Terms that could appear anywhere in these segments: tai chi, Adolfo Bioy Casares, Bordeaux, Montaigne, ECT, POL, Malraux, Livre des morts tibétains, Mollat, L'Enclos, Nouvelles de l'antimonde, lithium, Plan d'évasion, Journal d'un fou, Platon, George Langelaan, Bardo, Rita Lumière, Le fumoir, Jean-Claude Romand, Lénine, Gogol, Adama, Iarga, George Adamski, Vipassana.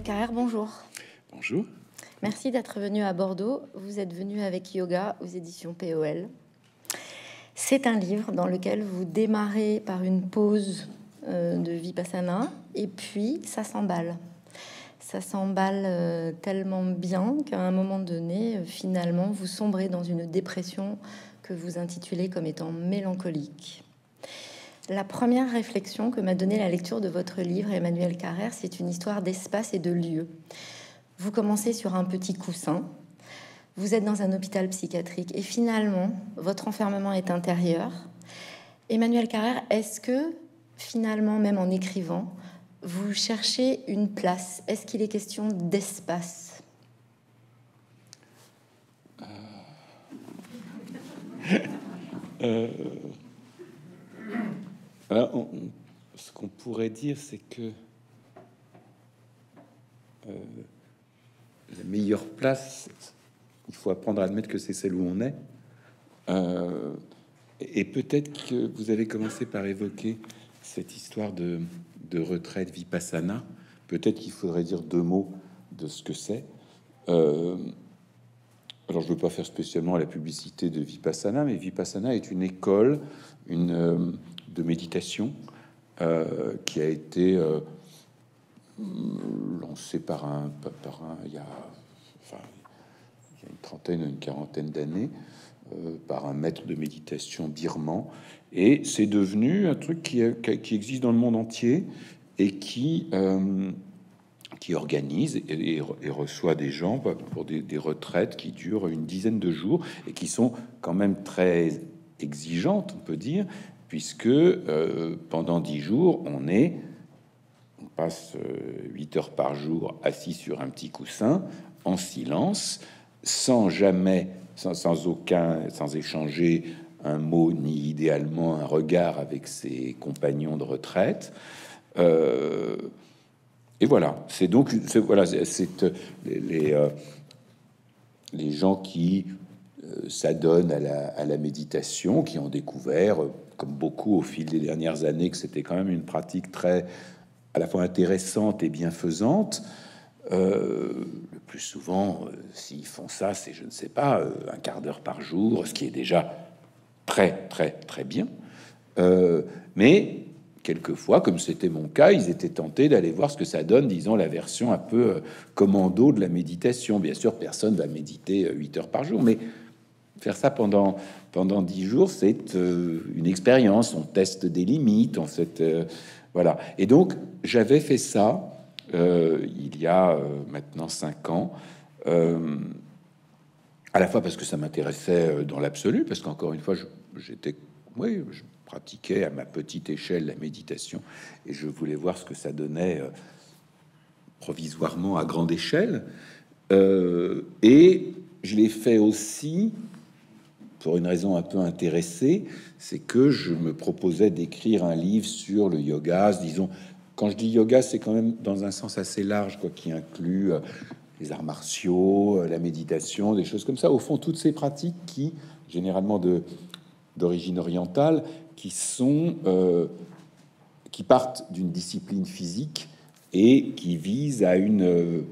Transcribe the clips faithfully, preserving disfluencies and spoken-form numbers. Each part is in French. Emmanuel Carrère, bonjour. Bonjour. Merci d'être venu à Bordeaux. Vous êtes venu avec Yoga aux éditions P O L. C'est un livre dans lequel vous démarrez par une pause euh, de Vipassana et puis ça s'emballe. Ça s'emballe euh, tellement bien qu'à un moment donné, euh, finalement, vous sombrez dans une dépression que vous intitulez comme étant mélancolique. La première réflexion que m'a donnée la lecture de votre livre, Emmanuel Carrère, c'est une histoire d'espace et de lieu. Vous commencez sur un petit coussin, vous êtes dans un hôpital psychiatrique et finalement, votre enfermement est intérieur. Emmanuel Carrère, est-ce que finalement, même en écrivant, vous cherchez une place? Est-ce qu'il est question d'espace? euh... euh... Alors, on, ce qu'on pourrait dire, c'est que euh, la meilleure place, il faut apprendre à admettre que c'est celle où on est. Euh, et peut-être que vous avez commencé par évoquer cette histoire de, de retraite vipassana. Peut-être qu'il faudrait dire deux mots de ce que c'est. Euh, alors, je ne veux pas faire spécialement la publicité de Vipassana, mais Vipassana est une école, une... Euh, de méditation euh, qui a été euh, lancée par un, par un il, y a, enfin, il y a une trentaine, une quarantaine d'années euh, par un maître de méditation birman, et c'est devenu un truc qui, qui existe dans le monde entier et qui euh, qui organise et, et reçoit des gens pour des, des retraites qui durent une dizaine de jours et qui sont quand même très exigeantes, on peut dire. Puisque euh, pendant dix jours, on est, on passe huit heures par jour assis sur un petit coussin, en silence, sans jamais, sans, sans aucun, sans échanger un mot ni idéalement un regard avec ses compagnons de retraite. Euh, et voilà. C'est donc, c'est, voilà, c'est les, les, euh, les gens qui euh, s'adonnent à la, à la méditation, qui ont découvert, comme beaucoup au fil des dernières années, que c'était quand même une pratique très à la fois intéressante et bienfaisante. Euh, le plus souvent, euh, s'ils font ça, c'est, je ne sais pas, euh, un quart d'heure par jour, ce qui est déjà très, très, très bien. Euh, mais quelquefois, comme c'était mon cas, ils étaient tentés d'aller voir ce que ça donne, disons, la version un peu euh, commando de la méditation. Bien sûr, personne ne va méditer huit euh, heures par jour, mais faire ça pendant pendant dix jours, c'est euh, une expérience. On teste des limites, on fait, euh, voilà. Et donc j'avais fait ça euh, il y a euh, maintenant cinq ans, euh, à la fois parce que ça m'intéressait dans l'absolu, parce qu'encore une fois, je, j'étais, oui, je pratiquais à ma petite échelle la méditation et je voulais voir ce que ça donnait euh, provisoirement à grande échelle, euh, et je l'ai fait aussi pour une raison un peu intéressée, c'est que je me proposais d'écrire un livre sur le yoga. Disons, quand je dis yoga, c'est quand même dans un sens assez large, quoi, qui inclut les arts martiaux, la méditation, des choses comme ça. Au fond, toutes ces pratiques qui, généralement de d'origine orientale, qui sont, euh, qui partent d'une discipline physique et qui visent à une euh,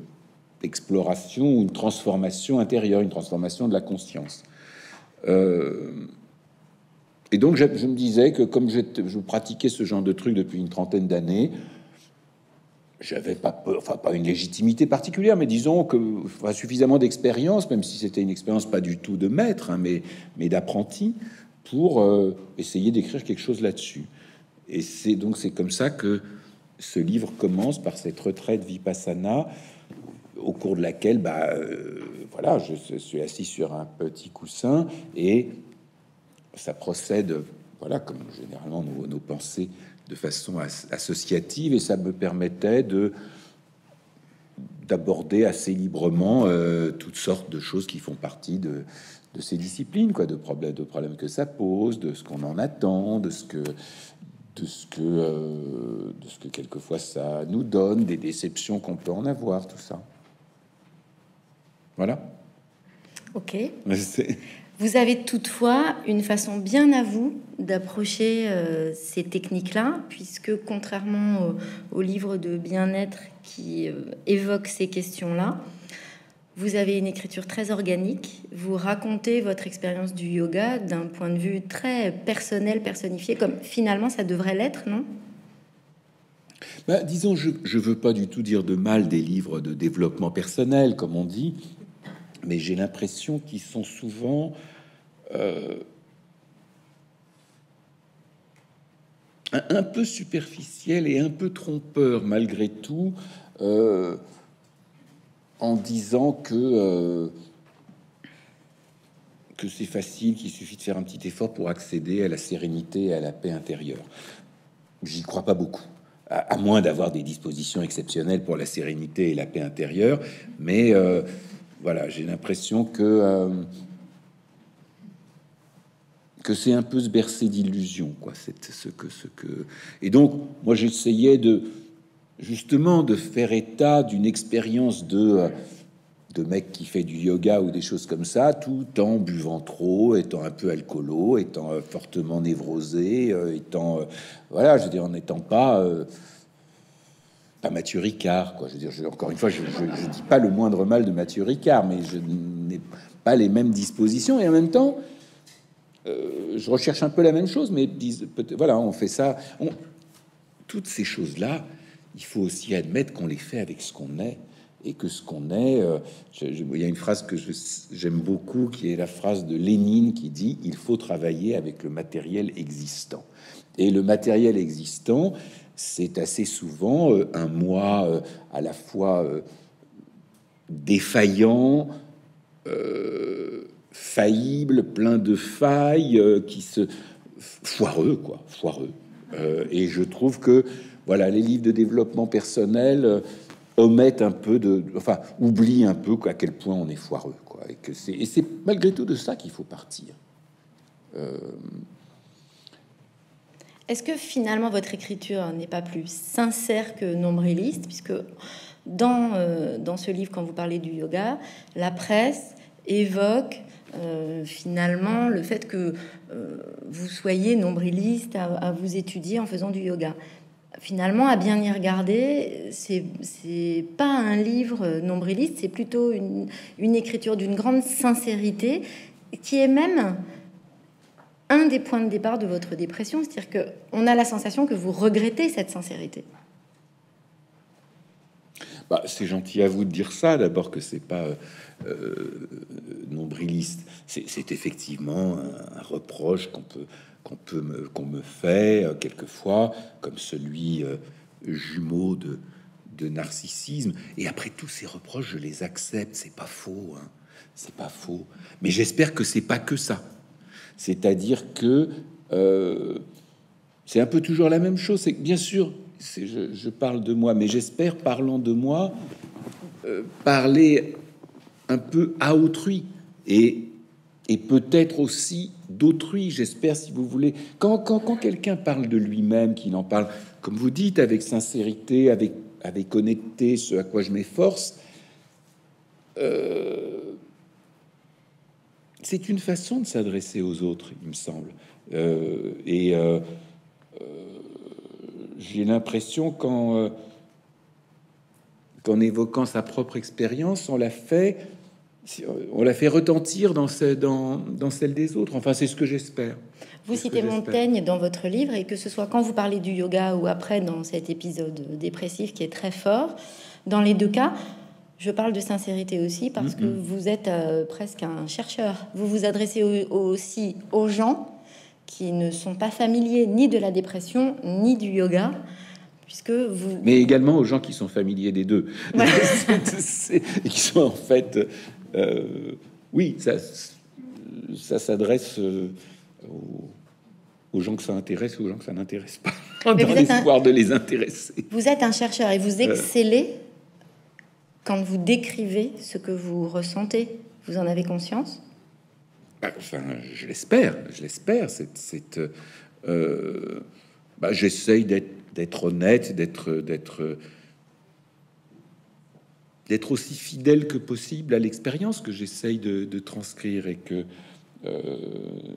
exploration ou une transformation intérieure, une transformation de la conscience. Euh, et donc, je, je me disais que comme je, je pratiquais ce genre de truc depuis une trentaine d'années, j'avais pas peur, enfin pas une légitimité particulière, mais disons que enfin, suffisamment d'expérience, même si c'était une expérience pas du tout de maître, hein, mais, mais d'apprenti, pour euh, essayer d'écrire quelque chose là-dessus. Et c'est donc c'est comme ça que ce livre commence, par cette retraite Vipassana, au cours de laquelle, bah, euh, voilà, je suis assis sur un petit coussin et ça procède, voilà, comme généralement nos, nos pensées, de façon as- associative, et ça me permettait de d'aborder assez librement euh, toutes sortes de choses qui font partie de, de ces disciplines, quoi, de problèmes, de problèmes que ça pose, de ce qu'on en attend, de ce que de ce que euh, de ce que quelquefois ça nous donne, des déceptions qu'on peut en avoir, tout ça. Voilà. Ok. Vous avez toutefois une façon bien à vous d'approcher euh, ces techniques-là, puisque contrairement aux, aux livres de bien-être qui euh, évoquent ces questions-là, vous avez une écriture très organique, vous racontez votre expérience du yoga d'un point de vue très personnel, personnifié, comme finalement ça devrait l'être, non ? Ben, disons, je ne veux pas du tout dire de mal des livres de développement personnel, comme on dit, mais j'ai l'impression qu'ils sont souvent euh, un, un peu superficiels et un peu trompeurs, malgré tout, euh, en disant que, euh, que c'est facile, qu'il suffit de faire un petit effort pour accéder à la sérénité et à la paix intérieure. J'y crois pas beaucoup. À moins d'avoir des dispositions exceptionnelles pour la sérénité et la paix intérieure. Mais euh, voilà, j'ai l'impression que, euh, que c'est un peu se bercer d'illusions, quoi. C'est ce que, ce que... Et donc, moi, j'essayais de justement de faire état d'une expérience de, de mec qui fait du yoga ou des choses comme ça, tout en buvant trop, étant un peu alcoolo, étant euh, fortement névrosé, euh, étant... Euh, voilà, je veux dire, en n'étant pas... Euh, pas Mathieu Ricard, quoi. Je veux dire, je, encore une fois, je ne dis pas le moindre mal de Mathieu Ricard, mais je n'ai pas les mêmes dispositions, et en même temps, euh, je recherche un peu la même chose, mais voilà, on fait ça... On, toutes ces choses-là, il faut aussi admettre qu'on les fait avec ce qu'on est, et que ce qu'on est... Euh, je, je, il y a une phrase que j'aime beaucoup, qui est la phrase de Lénine, qui dit « Il faut travailler avec le matériel existant ». Et le matériel existant, c'est assez souvent euh, un moi euh, à la fois euh, défaillant, euh, faillible, plein de failles, euh, qui se... foireux, quoi, foireux. Euh, et je trouve que, voilà, les livres de développement personnel... Euh, omettent un peu de, enfin, oublie un peu à quel point on est foireux, quoi, et que c'est, et c'est malgré tout de ça qu'il faut partir. Euh... Est-ce que finalement votre écriture n'est pas plus sincère que nombriliste, puisque dans, euh, dans ce livre, quand vous parlez du yoga, la presse évoque euh, finalement le fait que euh, vous soyez nombriliste à, à vous étudier en faisant du yoga. Finalement, à bien y regarder, c'est pas un livre nombriliste, c'est plutôt une, une écriture d'une grande sincérité qui est même un des points de départ de votre dépression. C'est-à-dire que on a la sensation que vous regrettez cette sincérité. Bah, c'est gentil à vous de dire ça. D'abord que c'est pas euh, nombriliste. C'est effectivement un, un reproche qu'on peut. qu'on peut me, qu'on me fait euh, quelquefois, comme celui euh, jumeau de, de narcissisme. Et après tous ces reproches, je les accepte. C'est pas faux, hein. C'est pas faux. Mais j'espère que c'est pas que ça. C'est-à-dire que euh, c'est un peu toujours la même chose. C'est que bien sûr, je, je parle de moi, mais j'espère, parlant de moi, euh, parler un peu à autrui et et peut-être aussi d'autrui, j'espère, si vous voulez. Quand, quand, quand quelqu'un parle de lui-même, qu'il en parle, comme vous dites, avec sincérité, avec, avec honnêteté, ce à quoi je m'efforce, euh, c'est une façon de s'adresser aux autres, il me semble. Euh, et euh, euh, j'ai l'impression qu'en euh, qu'en évoquant sa propre expérience, on l'a fait... on la fait retentir dans, ce, dans, dans celle des autres. Enfin, c'est ce que j'espère. Vous citez Montaigne dans votre livre, et que ce soit quand vous parlez du yoga ou après dans cet épisode dépressif qui est très fort, dans les deux cas, je parle de sincérité aussi, parce mm-hmm. que vous êtes euh, presque un chercheur. Vous vous adressez au, aussi aux gens qui ne sont pas familiers ni de la dépression, ni du yoga, puisque vous... Mais également aux gens qui sont familiers des deux. Voilà. Et qui sont en fait... Euh, oui, ça, ça s'adresse euh, aux, aux gens que ça intéresse, aux gens que ça n'intéresse pas, dans l'espoir un... de les intéresser. Vous êtes un chercheur et vous excellez euh... quand vous décrivez ce que vous ressentez. Vous en avez conscience ? Bah, enfin, je l'espère, je l'espère. C'est, euh, bah, j'essaye d'être honnête, d'être, d'être. d'être aussi fidèle que possible à l'expérience que j'essaye de, de transcrire, et que Euh,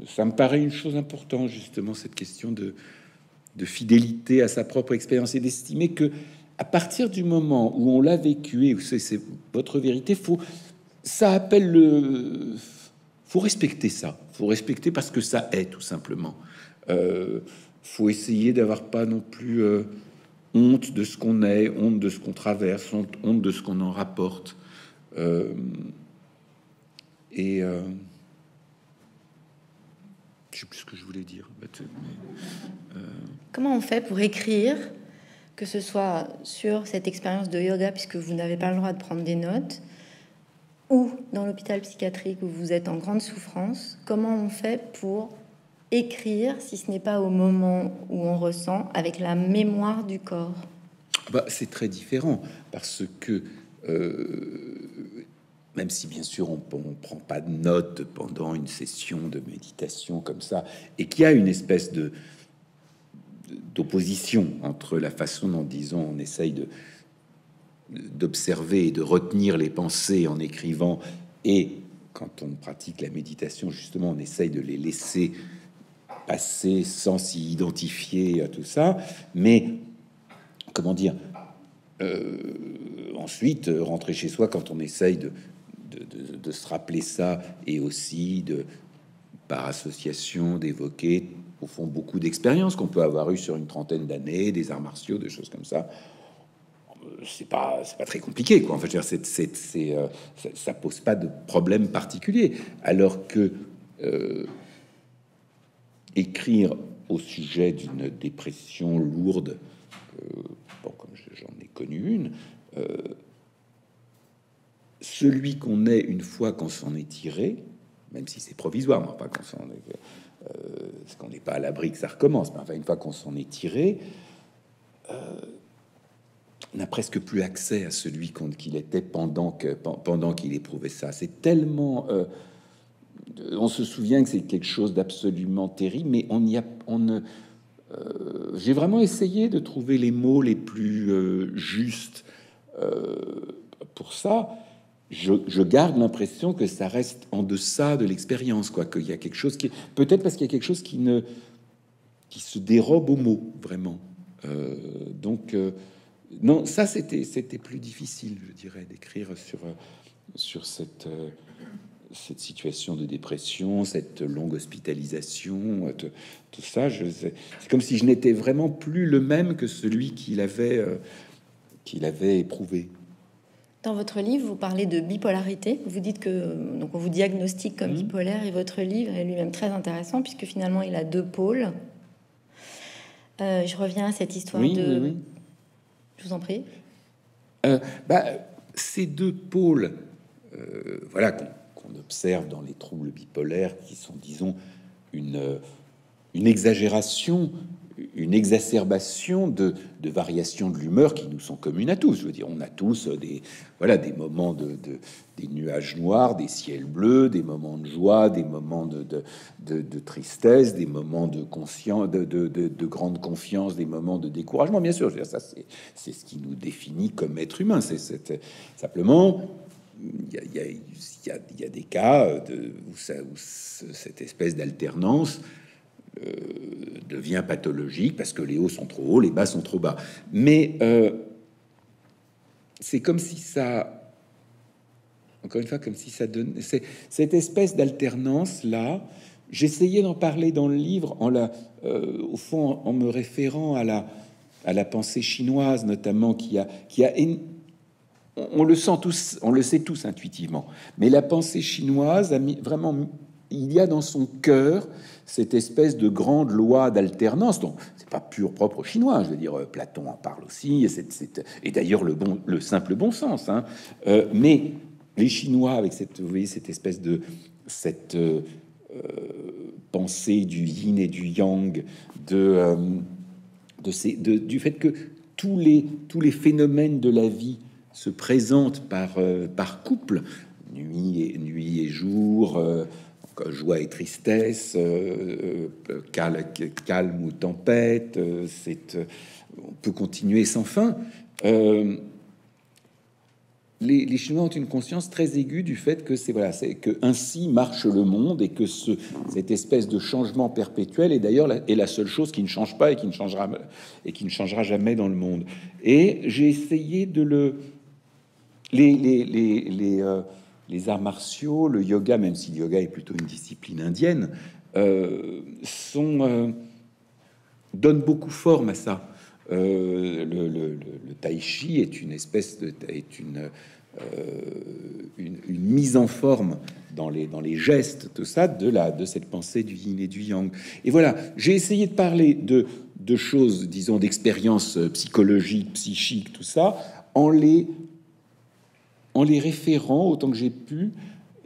ça me paraît une chose importante, justement, cette question de, de fidélité à sa propre expérience et d'estimer que, à partir du moment où on l'a vécu et où c'est votre vérité, faut, ça appelle le, faut respecter ça, faut respecter parce que ça est tout simplement. Euh, faut essayer d'avoir pas non plus euh, honte de ce qu'on est, honte de ce qu'on traverse, honte, honte de ce qu'on en rapporte. Euh, et euh, je sais plus ce que je voulais dire. Mais, euh, Comment on fait pour écrire, que ce soit sur cette expérience de yoga, puisque vous n'avez pas le droit de prendre des notes, ou dans l'hôpital psychiatrique où vous êtes en grande souffrance? Comment on fait pour écrire, si ce n'est pas au moment où on ressent, avec la mémoire du corps? Bah, c'est très différent, parce que euh, même si, bien sûr, on ne prend pas de notes pendant une session de méditation comme ça, et qu'il y a une espèce de d'opposition entre la façon dont, disons, on essaye de d'observer et de retenir les pensées en écrivant, et quand on pratique la méditation, justement, on essaye de les laisser passer sans s'y identifier à tout ça. Mais, comment dire, euh, ensuite, rentrer chez soi, quand on essaye de, de, de, de se rappeler ça, et aussi, de, par association, d'évoquer, au fond, beaucoup d'expériences qu'on peut avoir eues sur une trentaine d'années, des arts martiaux, des choses comme ça. C'est pas, c'est pas très compliqué, quoi. En fait, c'est, c'est, c'est, euh, ça, ça pose pas de problème particulier. Alors que euh, écrire au sujet d'une dépression lourde, euh, bon, comme j'en ai connu une, euh, celui qu'on est une fois qu'on s'en est tiré, même si c'est provisoire, moi, pas qu'on s'en est, euh, parce qu'on n'est pas à l'abri que ça recommence, mais enfin, une fois qu'on s'en est tiré, euh, n'a presque plus accès à celui qu'il était pendant que pendant qu'il éprouvait ça. C'est tellement, euh, on se souvient que c'est quelque chose d'absolument terrible, mais on y a, on ne. Euh, J'ai vraiment essayé de trouver les mots les plus euh, justes euh, pour ça. Je, je garde l'impression que ça reste en deçà de l'expérience, quoi. Qu'il y a quelque chose qui, peut-être parce qu'il y a quelque chose qui ne, qui se dérobe aux mots, vraiment. Euh, donc. Euh, Non, ça c'était c'était plus difficile, je dirais, d'écrire sur sur cette euh, cette situation de dépression, cette longue hospitalisation, tout, tout ça. C'est comme si je n'étais vraiment plus le même que celui qu'il avait euh, qu'il avait éprouvé. Dans votre livre, vous parlez de bipolarité. Vous dites que donc on vous diagnostique comme mmh. bipolaire, et votre livre est lui-même très intéressant puisque finalement il a deux pôles. Euh, je reviens à cette histoire oui, de oui, oui. Je vous en prie. Euh, bah, ces deux pôles, euh, voilà, qu'on qu'on observe dans les troubles bipolaires, qui sont, disons, une, une exagération, une exacerbation de, de variations de l'humeur qui nous sont communes à tous. Je veux dire, on a tous des, voilà, des moments de, de des nuages noirs, des ciels bleus, des moments de joie, des moments de, de, de, de tristesse, des moments de conscience, de, de, de, de grande confiance, des moments de découragement. Bien sûr, je veux dire, ça c'est ce qui nous définit comme être humain. C'est simplement, il y a, y, a, y, a, y a des cas de, où, ça, où cette espèce d'alternance Euh, devient pathologique parce que les hauts sont trop hauts, les bas sont trop bas. Mais euh, c'est comme si ça, encore une fois, comme si ça donnait cette espèce d'alternance là. J'essayais d'en parler dans le livre en la, euh, au fond, en, en me référant à la à la pensée chinoise notamment, qui a qui a on le sent tous, on le sait tous intuitivement. Mais la pensée chinoise a mis vraiment il y a dans son cœur cette espèce de grande loi d'alternance. Donc, c'est pas pur propre aux Chinois. Je veux dire, Platon en parle aussi, et, et d'ailleurs le bon, le simple bon sens. Hein. Euh, mais les Chinois, avec cette, vous voyez, cette espèce de cette euh, pensée du yin et du yang, de, euh, de, ces, de du fait que tous les tous les phénomènes de la vie se présentent par euh, par couple, nuit et nuit et jour. Euh, Joie et tristesse, euh, euh, calme, calme ou tempête, euh, c'est, euh, on peut continuer sans fin. Euh, les, les Chinois ont une conscience très aiguë du fait que c'est voilà, c'est que ainsi marche le monde et que ce, cette espèce de changement perpétuel est d'ailleurs la, est la seule chose qui ne change pas et qui ne changera et qui ne changera jamais dans le monde. Et j'ai essayé de le les les les, les, euh, les arts martiaux, le yoga, même si le yoga est plutôt une discipline indienne, euh, sont euh, donnent beaucoup forme à ça. Euh, le, le, le tai chi est une espèce de est une, euh, une, une mise en forme dans les dans les gestes, tout ça, de la de cette pensée du yin et du yang. Et voilà, j'ai essayé de parler de de choses, disons, d'expériences psychologiques, psychiques, tout ça, en les en les référant autant que j'ai pu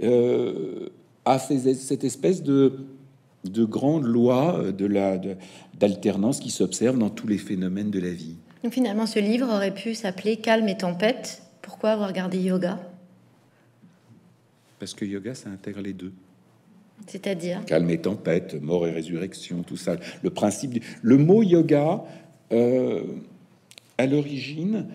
euh, à ces, cette espèce de de grandes lois de la d'alternance qui s'observent dans tous les phénomènes de la vie. Donc finalement, ce livre aurait pu s'appeler Calme et tempête. Pourquoi avoir gardé yoga? Parce que yoga, ça intègre les deux. C'est-à-dire calme et tempête, mort et résurrection, tout ça. Le principe, du... le mot yoga, euh, à l'origine,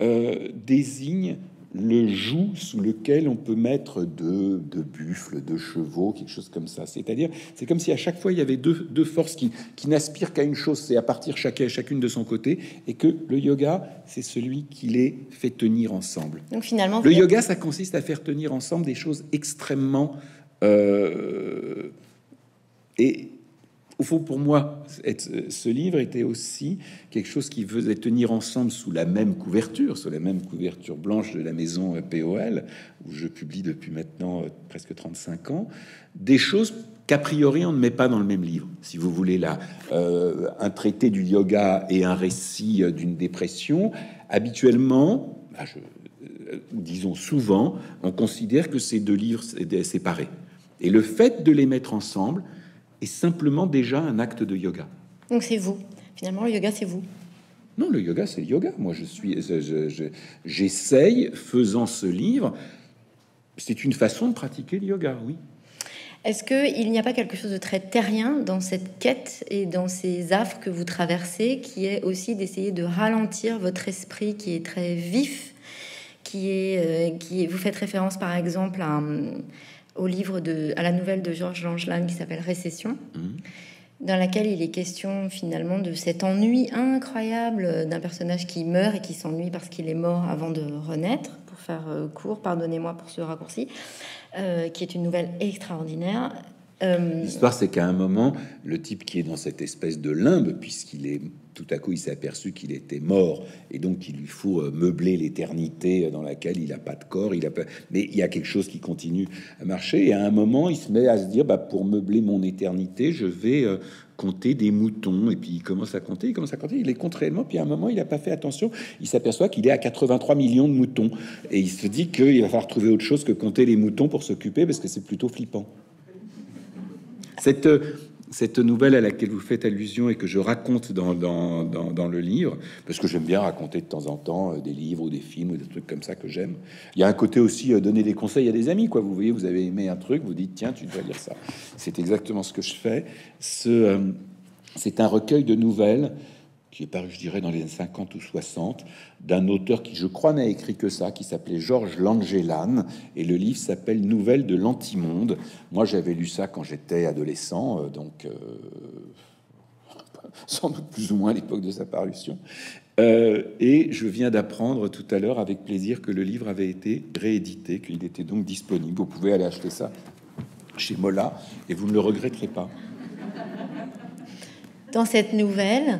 euh, désigne le joug sous lequel on peut mettre deux, deux buffles, deux chevaux, quelque chose comme ça. C'est-à-dire, c'est comme si à chaque fois il y avait deux, deux forces qui, qui n'aspirent qu'à une chose, c'est à partir chacun, chacune de son côté, et que le yoga, c'est celui qui les fait tenir ensemble. Donc finalement, le yoga, ça consiste à faire tenir ensemble des choses extrêmement euh, et au fond, pour moi, ce livre était aussi quelque chose qui faisait tenir ensemble sous la même couverture, sous la même couverture blanche de la maison P O L, où je publie depuis maintenant presque trente-cinq ans, des choses qu'a priori on ne met pas dans le même livre. Si vous voulez, là, euh, un traité du yoga et un récit d'une dépression, habituellement, bah je, euh, disons souvent, on considère que ces deux livres séparés. Et le fait de les mettre ensemble est simplement déjà un acte de yoga. Donc c'est vous. Finalement, le yoga, c'est vous. Non, le yoga, c'est le yoga. Moi, je suis... Je, je, je, j'essaye, faisant ce livre, c'est une façon de pratiquer le yoga, oui. Est-ce qu'il n'y a pas quelque chose de très terrien dans cette quête et dans ces affres que vous traversez, qui est aussi d'essayer de ralentir votre esprit, qui est très vif, qui est... Euh, qui est vous faites référence, par exemple, à... Un, au livre de, à la nouvelle de George Langelaan qui s'appelle Récession, mmh. dans laquelle il est question finalement de cet ennui incroyable d'un personnage qui meurt et qui s'ennuie parce qu'il est mort avant de renaître, pour faire court, pardonnez-moi pour ce raccourci, euh, qui est une nouvelle extraordinaire. Euh... L'histoire, c'est qu'à un moment, le type qui est dans cette espèce de limbe, puisqu'il est tout à coup, il s'est aperçu qu'il était mort, et donc il lui faut meubler l'éternité dans laquelle il n'a pas de corps. Il a pas... mais il y a quelque chose qui continue à marcher. Et à un moment, il se met à se dire, bah, pour meubler mon éternité, je vais euh, compter des moutons. Et puis il commence à compter, il commence à compter, il les compte réellement. Puis à un moment, il n'a pas fait attention. Il s'aperçoit qu'il est à quatre-vingt-trois millions de moutons, et il se dit qu'il va falloir trouver autre chose que compter les moutons pour s'occuper, parce que c'est plutôt flippant. Cette, cette nouvelle à laquelle vous faites allusion et que je raconte dans, dans, dans, dans le livre, parce que j'aime bien raconter de temps en temps des livres ou des films ou des trucs comme ça que j'aime. Il y a un côté aussi euh, donner des conseils à des amis, quoi. Vous voyez, vous avez aimé un truc, vous dites tiens, tu dois lire ça. C'est exactement ce que je fais. Ce, euh, c'est un recueil de nouvelles qui est paru, je dirais, dans les années cinquante ou soixante, d'un auteur qui, je crois, n'a écrit que ça, qui s'appelait George Langelaan, et le livre s'appelle Nouvelles de l'antimonde. Moi, j'avais lu ça quand j'étais adolescent, donc euh, sans doute plus ou moins à l'époque de sa parution. Euh, et je viens d'apprendre tout à l'heure, avec plaisir, que le livre avait été réédité, qu'il était donc disponible. Vous pouvez aller acheter ça chez Mollat, et vous ne le regretterez pas. Dans cette nouvelle...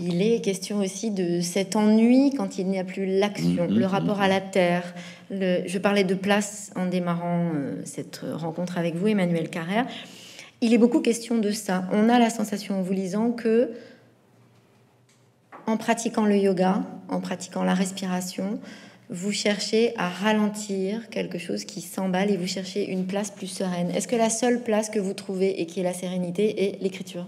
il est question aussi de cet ennui quand il n'y a plus l'action, mmh, le rapport mmh. à la terre. Le, je parlais de place en démarrant euh, cette rencontre avec vous, Emmanuel Carrère. Il est beaucoup question de ça. On a la sensation, en vous lisant, que en pratiquant le yoga, en pratiquant la respiration, vous cherchez à ralentir quelque chose qui s'emballe et vous cherchez une place plus sereine. Est-ce que la seule place que vous trouvez et qui est la sérénité est l'écriture ?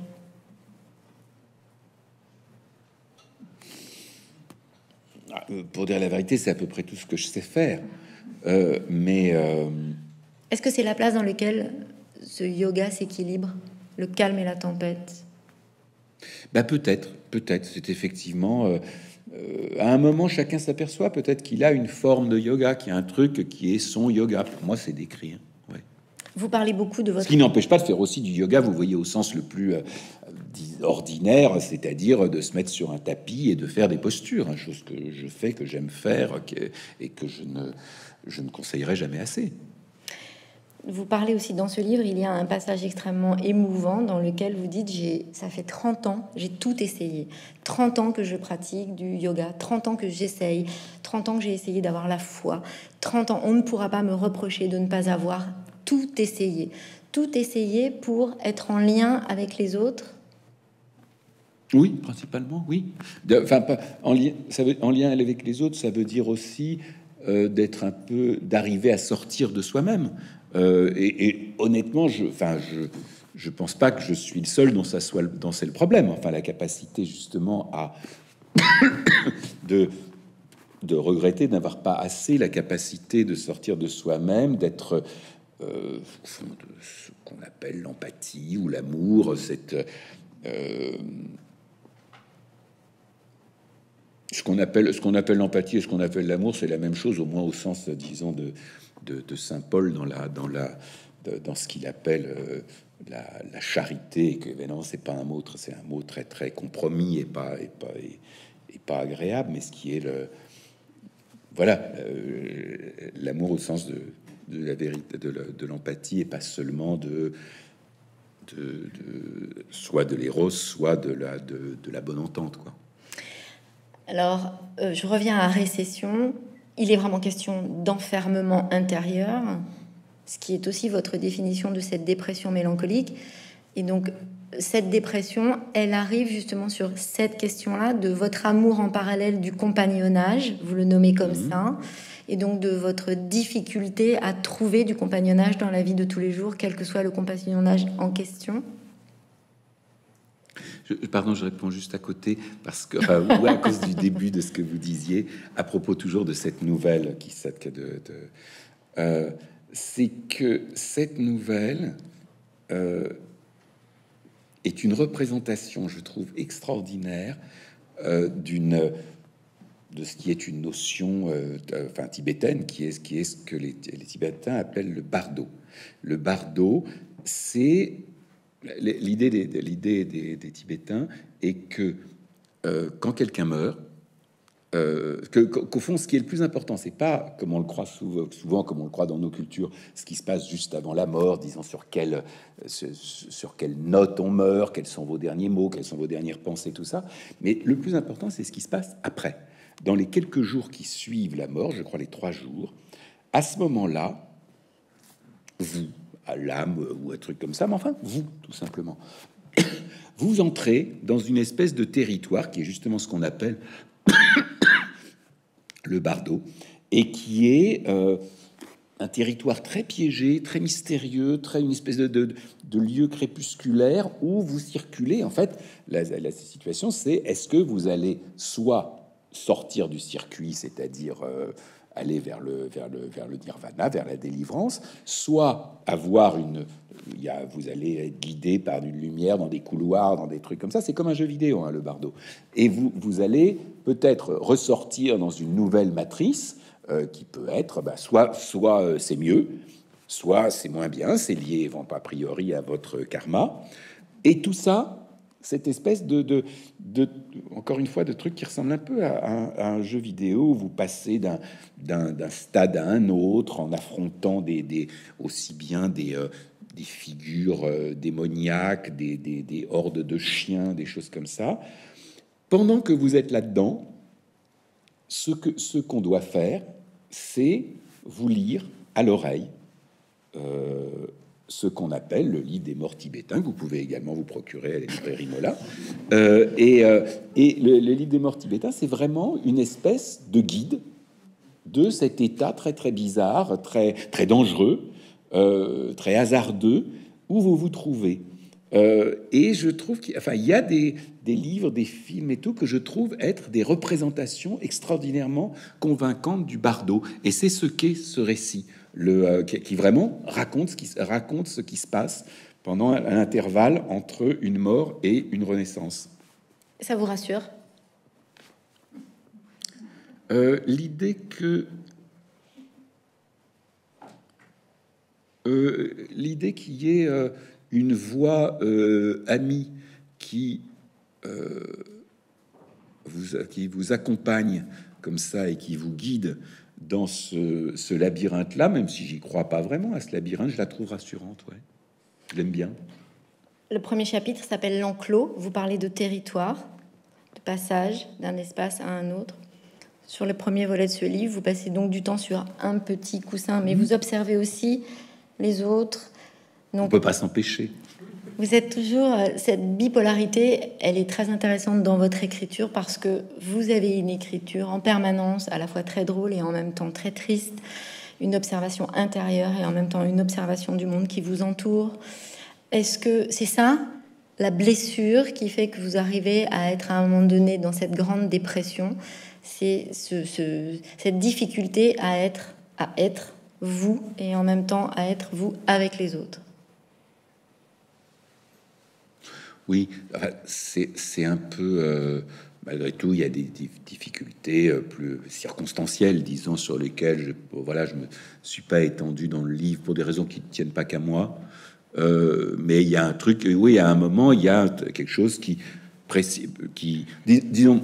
Pour dire la vérité, c'est à peu près tout ce que je sais faire. Euh, mais euh... est-ce que c'est la place dans laquelle ce yoga s'équilibre, le calme et la tempête? Bah peut-être, peut-être, c'est effectivement... Euh, euh, à un moment, chacun s'aperçoit peut-être qu'il a une forme de yoga, qu'il y a un truc qui est son yoga. Pour moi, c'est décrit, hein. Ouais. Vous parlez beaucoup de votre... Ce qui n'empêche pas de faire aussi du yoga, vous voyez, au sens le plus... Euh, ordinaire, c'est-à-dire de se mettre sur un tapis et de faire des postures, hein, chose que je fais, que j'aime faire que, et que je ne, je ne conseillerais jamais assez. Vous parlez aussi dans ce livre, il y a un passage extrêmement émouvant dans lequel vous dites j'ai, ça fait trente ans, j'ai tout essayé, trente ans que je pratique du yoga, trente ans que j'essaye, trente ans que j'ai essayé d'avoir la foi, trente ans, on ne pourra pas me reprocher de ne pas avoir tout essayé, tout essayé pour être en lien avec les autres. Oui, principalement, oui. De, enfin, pas, en, li ça veut, en lien avec les autres, ça veut dire aussi euh, d'être un peu, d'arriver à sortir de soi-même. Euh, et, et honnêtement, je, enfin, je, je pense pas que je suis le seul dont ça soit, dont c'est le problème. Enfin, la capacité justement à de, de regretter d'avoir pas assez la capacité de sortir de soi-même, d'être euh, ce qu'on appelle l'empathie ou l'amour, cette euh, Ce qu'on appelle, ce qu'on appelle l'empathie et ce qu'on appelle l'amour, c'est la même chose, au moins au sens, disons, de, de, de saint Paul dans la, dans la, de, dans ce qu'il appelle euh, la, la charité. Que évidemment, c'est pas un mot, c'est un mot très très compromis et pas et pas et, et pas agréable, mais ce qui est le, voilà, euh, l'amour au sens de, de la vérité, de l'empathie et pas seulement de, de, de soit de l'éros, soit de la de, de la bonne entente, quoi. Alors, euh, je reviens à récession. Il est vraiment question d'enfermement intérieur, ce qui est aussi votre définition de cette dépression mélancolique. Et donc, cette dépression, elle arrive justement sur cette question-là de votre amour en parallèle du compagnonnage, vous le nommez comme mmh. ça, et donc de votre difficulté à trouver du compagnonnage dans la vie de tous les jours, quel que soit le compagnonnage en question. Pardon, je réponds juste à côté parce que euh, ou à cause du début de ce que vous disiez à propos toujours de cette nouvelle qui de, de, euh, c'est que cette nouvelle euh, est une représentation, je trouve, extraordinaire euh, d'une de ce qui est une notion euh, enfin tibétaine qui est ce qui est ce que les, les Tibétains appellent le bardo. Le bardo, c'est l'idée des, l'idée des, des Tibétains est que euh, quand quelqu'un meurt, euh, que, qu'au fond, ce qui est le plus important, c'est pas comme on le croit souvent, souvent, comme on le croit dans nos cultures, ce qui se passe juste avant la mort, disant sur quelle, sur quelle note on meurt, quels sont vos derniers mots, quelles sont vos dernières pensées, tout ça. Mais le plus important, c'est ce qui se passe après, dans les quelques jours qui suivent la mort, je crois les trois jours. À ce moment-là, vous. L'âme ou un truc comme ça, mais enfin, vous, tout simplement. Vous entrez dans une espèce de territoire qui est justement ce qu'on appelle le bardo, et qui est euh, un territoire très piégé, très mystérieux, très une espèce de, de, de lieu crépusculaire où vous circulez. En fait, la, la situation, c'est est-ce que vous allez soit sortir du circuit, c'est-à-dire... Euh, aller vers le, vers, le, vers le nirvana, vers la délivrance, soit avoir une... Il y a, vous allez être guidé par une lumière dans des couloirs, dans des trucs comme ça. C'est comme un jeu vidéo, hein, le bardo. Et vous, vous allez peut-être ressortir dans une nouvelle matrice euh, qui peut être bah, soit, soit euh, c'est mieux, soit c'est moins bien, c'est lié a priori à votre karma. Et tout ça... Cette espèce de, de, de, encore une fois, de truc qui ressemble un peu à, à, à un jeu vidéo où vous passez d'un stade à un autre en affrontant des, des, aussi bien des, euh, des figures euh, démoniaques, des, des, des hordes de chiens, des choses comme ça. Pendant que vous êtes là-dedans, ce que ce qu'on doit faire, c'est vous lire à l'oreille. Euh, ce qu'on appelle le livre des morts tibétains, que vous pouvez également vous procurer à la librairie Mollat. Euh, et euh, et le, le livre des morts tibétains, c'est vraiment une espèce de guide de cet état très, très bizarre, très, très dangereux, euh, très hasardeux, où vous vous trouvez. Euh, et je trouve qu'il enfin, y a des, des livres, des films et tout, que je trouve être des représentations extraordinairement convaincantes du bardo. Et c'est ce qu'est ce récit. Le, euh, qui, qui vraiment raconte ce qui, raconte ce qui se passe pendant l'intervalle entre une mort et une renaissance. Ça vous rassure? Euh, l'idée que euh, l'idée qu'il y ait euh, une voix euh, amie qui euh, vous qui vous accompagne comme ça et qui vous guide dans ce, ce labyrinthe là, même si j'y crois pas vraiment à ce labyrinthe, je la trouve rassurante. Ouais, je l'aime bien. Le premier chapitre s'appelle L'Enclos. Vous parlez de territoire, de passage d'un espace à un autre. Sur le premier volet de ce livre, vous passez donc du temps sur un petit coussin, mais mmh. vous observez aussi les autres. Donc, on peut pas s'empêcher. Vous êtes toujours... Cette bipolarité, elle est très intéressante dans votre écriture parce que vous avez une écriture en permanence, à la fois très drôle et en même temps très triste, une observation intérieure et en même temps une observation du monde qui vous entoure. Est-ce que c'est ça, la blessure qui fait que vous arrivez à être à un moment donné dans cette grande dépression ? C'est ce, ce, cette difficulté à être, à être vous et en même temps à être vous avec les autres. Oui, c'est un peu... Euh, malgré tout, il y a des difficultés plus circonstancielles, disons, sur lesquelles je, voilà, je me suis pas étendu dans le livre pour des raisons qui ne tiennent pas qu'à moi. Euh, mais il y a un truc... Oui, à un moment, il y a quelque chose qui... qui dis, disons...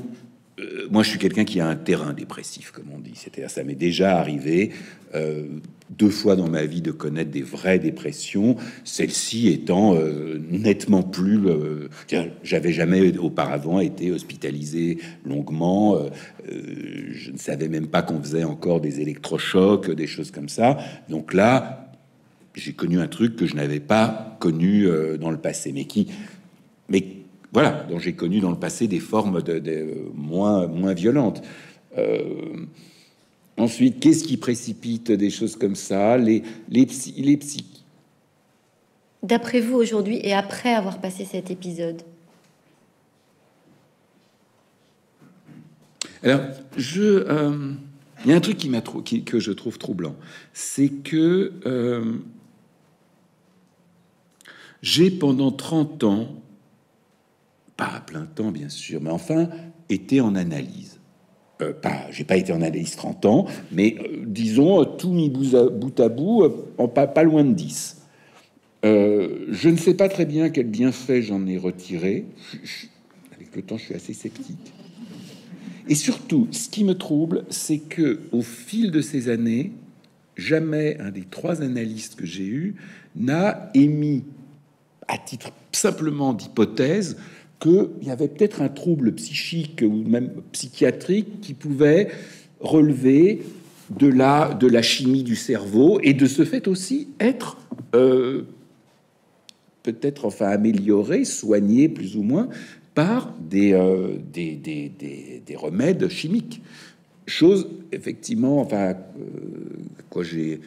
Moi, je suis quelqu'un qui a un terrain dépressif, comme on dit. C'est-à-dire, ça m'est déjà arrivé euh, deux fois dans ma vie de connaître des vraies dépressions, celle-ci étant euh, nettement plus... Euh, j'avais jamais auparavant été hospitalisé longuement, euh, je ne savais même pas qu'on faisait encore des électrochocs, des choses comme ça. Donc là, j'ai connu un truc que je n'avais pas connu euh, dans le passé, mais qui... Mais voilà, dont j'ai connu dans le passé des formes de, de, moins, moins violentes. Euh, ensuite, qu'est-ce qui précipite des choses comme ça? Les, les, psy, les psy. D'après vous, aujourd'hui, et après avoir passé cet épisode? Alors, je... Euh, il y a un truc qui m'a trou qui, que je trouve troublant, c'est que euh, j'ai pendant trente ans... pas à plein temps, bien sûr, mais enfin, été en analyse. Euh, pas, j'ai pas été en analyse trente ans, mais euh, disons, tout mis bout à bout, à bout euh, en pas, pas loin de dix. Euh, je ne sais pas très bien quel bienfait j'en ai retiré. Je, je, avec le temps, je suis assez sceptique. Et surtout, ce qui me trouble, c'est que au fil de ces années, jamais un des trois analystes que j'ai eus n'a émis, à titre simplement d'hypothèse, qu'il y avait peut-être un trouble psychique ou même psychiatrique qui pouvait relever de la, de la chimie du cerveau et de ce fait aussi être euh, peut-être enfin amélioré, soigné plus ou moins par des, euh, des, des, des, des remèdes chimiques. Chose effectivement, enfin, euh, quoi j'ai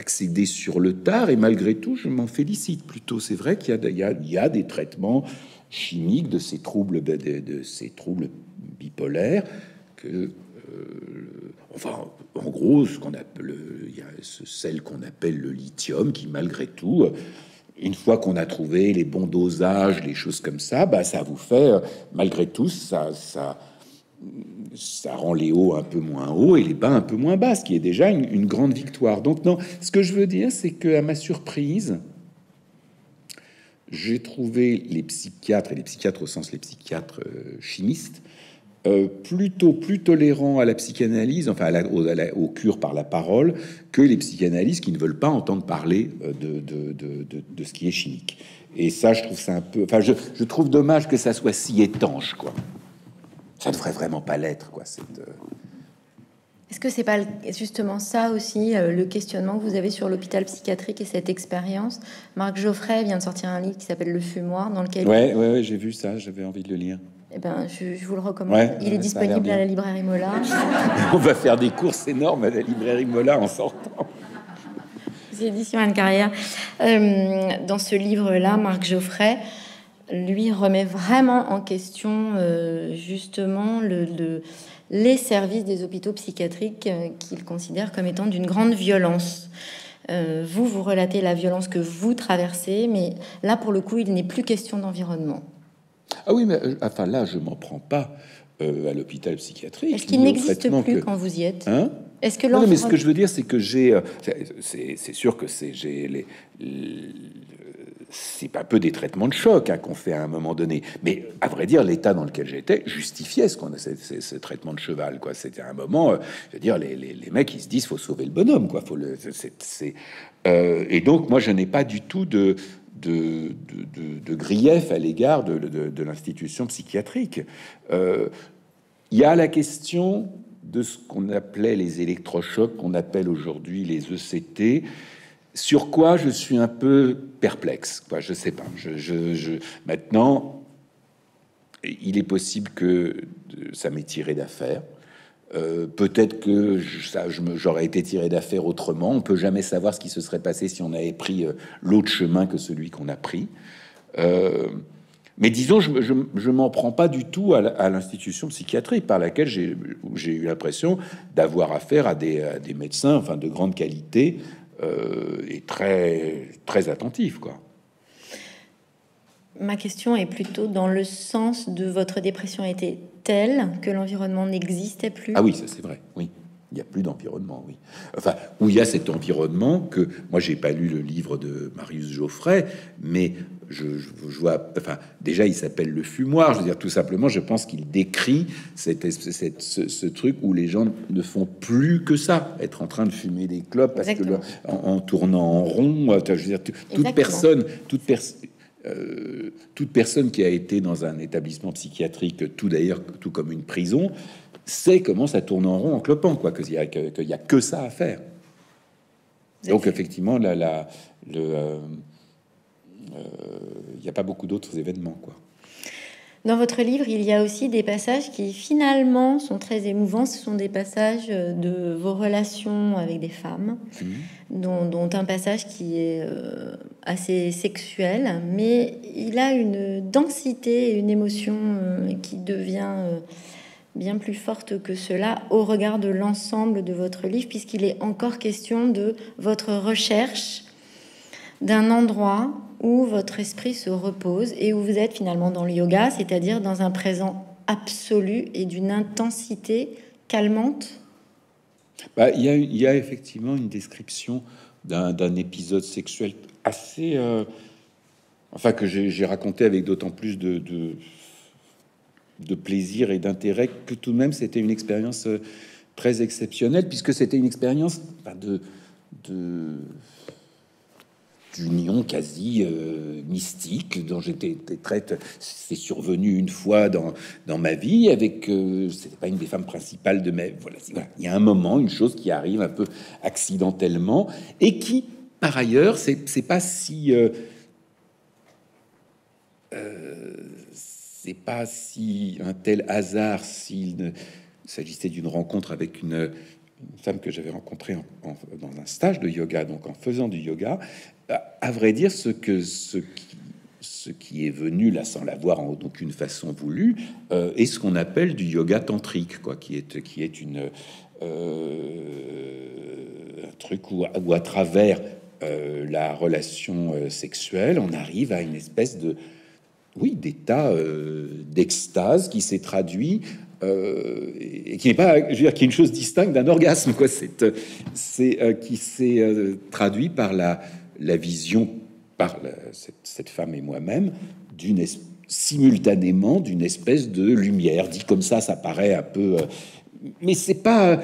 accédé sur le tard, et malgré tout, je m'en félicite plutôt. C'est vrai qu'il y, y, y a des traitements chimiques de ces troubles, de, de ces troubles bipolaires, que, euh, enfin, en gros, ce qu'on appelle, il y a ce sel qu'on appelle le lithium, qui malgré tout, une fois qu'on a trouvé les bons dosages, les choses comme ça, bah, ça vous fait, malgré tout, ça, ça, ça rend les hauts un peu moins hauts et les bas un peu moins bas, ce qui est déjà une, une grande victoire. Donc non, ce que je veux dire, c'est que à ma surprise, j'ai trouvé les psychiatres, et les psychiatres au sens les psychiatres euh, chimistes, euh, plutôt plus tolérants à la psychanalyse, enfin à la, aux, à la, aux cures par la parole, que les psychanalystes qui ne veulent pas entendre parler de, de, de, de, de ce qui est chimique. Et ça, je trouve ça un peu... Enfin, je, je trouve dommage que ça soit si étanche, quoi. Ça ne devrait vraiment pas l'être, quoi. Cette... Est-ce que c'est pas justement ça aussi euh, le questionnement que vous avez sur l'hôpital psychiatrique et cette expérience? Marc Geoffroy vient de sortir un livre qui s'appelle Le Fumoir, dans lequel... Ouais, ouais, ouais, j'ai vu ça, j'avais envie de le lire. Eh ben, je, je vous le recommande. Ouais, Il ouais, est disponible à la librairie Mollat. On va faire des courses énormes à la librairie Mollat en sortant. Édition Emmanuel Carrère. Euh, dans ce livre-là, Marc Geoffroy, lui, remet vraiment en question euh, justement le, le, les services des hôpitaux psychiatriques euh, qu'il considère comme étant d'une grande violence. Euh, vous, vous relatez la violence que vous traversez, mais là, pour le coup, il n'est plus question d'environnement. Ah oui, mais enfin là, je m'en prends pas euh, à l'hôpital psychiatrique. Est-ce qu'il n'existe plus que... quand vous y êtes? Hein? Est-ce que non, non, mais ce que je veux dire, c'est que j'ai, c'est sûr que c'est, j'ai les, les c'est pas peu des traitements de choc hein, qu'on fait à un moment donné, mais à vrai dire, l'état dans lequel j'étais justifiait ce qu'on a, ce traitement de cheval, quoi. C'était un moment, euh, je veux dire, les, les, les mecs ils se disent faut sauver le bonhomme, quoi. Faut le, c'est euh, et donc, moi je n'ai pas du tout de. De, de, de, de grief à l'égard de, de, de l'institution psychiatrique. Il euh, y a la question de ce qu'on appelait les électrochocs, qu'on appelle aujourd'hui les E C T, sur quoi je suis un peu perplexe. Quoi, je sais pas. Je, je, je... Maintenant, il est possible que ça m'ait tiré d'affaire. Euh, peut-être que j'aurais été tiré d'affaire autrement. On peut jamais savoir ce qui se serait passé si on avait pris euh, l'autre chemin que celui qu'on a pris. Euh, mais disons, je, je, je m'en prends pas du tout à l'institution psychiatrique par laquelle j'ai eu l'impression d'avoir affaire à des, à des médecins, enfin de grande qualité euh, et très très attentifs, quoi. Ma question est plutôt dans le sens de votre dépression était telle que l'environnement n'existait plus. Ah oui, ça c'est vrai. Oui, il n'y a plus d'environnement. Oui, enfin, où il y a cet environnement que moi j'ai pas lu le livre de Marius Geoffroy, mais je, je, je vois. Enfin, déjà il s'appelle Le Fumoir. Je veux dire, tout simplement, je pense qu'il décrit cette, cette, ce, ce truc où les gens ne font plus que ça, être en train de fumer des clopes. Exactement. Parce que en, en tournant en rond, je veux dire, toute Exactement. personne, toute personne. Euh, toute personne qui a été dans un établissement psychiatrique, tout d'ailleurs, tout comme une prison, sait comment ça tourne en rond en clopant, quoi, qu'il n'y a, que, que, a que ça à faire. Donc, fait. effectivement, là, là, le, euh, euh, y a pas beaucoup d'autres événements, quoi. Dans votre livre, il y a aussi des passages qui, finalement, sont très émouvants. Ce sont des passages de vos relations avec des femmes, mmh. dont, dont un passage qui est euh, assez sexuel, mais il a une densité et une émotion euh, qui devient euh, bien plus forte que cela au regard de l'ensemble de votre livre, puisqu'il est encore question de votre recherche d'un endroit où votre esprit se repose et où vous êtes finalement dans le yoga, c'est-à-dire dans un présent absolu et d'une intensité calmante. Bah, il y a, il y a effectivement une description d'un d'un épisode sexuel assez... Euh, enfin, que j'ai raconté avec d'autant plus de, de, de plaisir et d'intérêt que tout de même, c'était une expérience très exceptionnelle, puisque c'était une expérience bah, de... de d'union quasi euh, mystique dont j'étais très... C'est survenu une fois dans, dans ma vie avec... Euh, c'était pas une des femmes principales de mes... Voilà, voilà, il y a un moment, une chose qui arrive un peu accidentellement et qui, par ailleurs, c'est pas si... Euh, euh, c'est pas si... Un tel hasard s'il s'agissait d'une rencontre avec une... une femme que j'avais rencontrée en, en, dans un stage de yoga, donc en faisant du yoga, à vrai dire, ce, que, ce, qui, ce qui est venu là sans l'avoir en aucune façon voulue euh, est ce qu'on appelle du yoga tantrique, quoi, qui est, qui est une, euh, un truc où, où à travers euh, la relation euh, sexuelle, on arrive à une espèce de, oui, d'état euh, d'extase qui s'est traduit. Euh, et qui n'est pas, je veux dire, qui est une chose distincte d'un orgasme, quoi. C'est, c'est euh, qui s'est euh, traduit par la, la vision, par la, cette, cette femme et moi-même, d'une simultanément d'une espèce de lumière. Dit comme ça, ça paraît un peu, euh, mais c'est pas,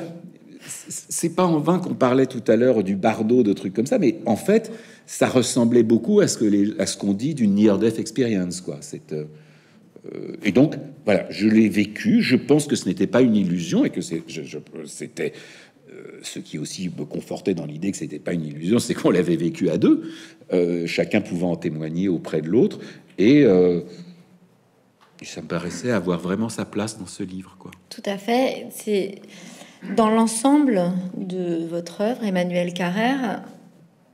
c'est pas en vain qu'on parlait tout à l'heure du Bardo, de trucs comme ça. Mais en fait, ça ressemblait beaucoup à ce que les, à ce qu'on dit d'une near-death experience, quoi. Cette euh, Et donc, voilà, je l'ai vécu. Je pense que ce n'était pas une illusion et que c'était euh, ce qui aussi me confortait dans l'idée que c'était pas une illusion, c'est qu'on l'avait vécu à deux, euh, chacun pouvant en témoigner auprès de l'autre. Et euh, ça me paraissait avoir vraiment sa place dans ce livre, quoi. Tout à fait. C'est dans l'ensemble de votre œuvre, Emmanuel Carrère.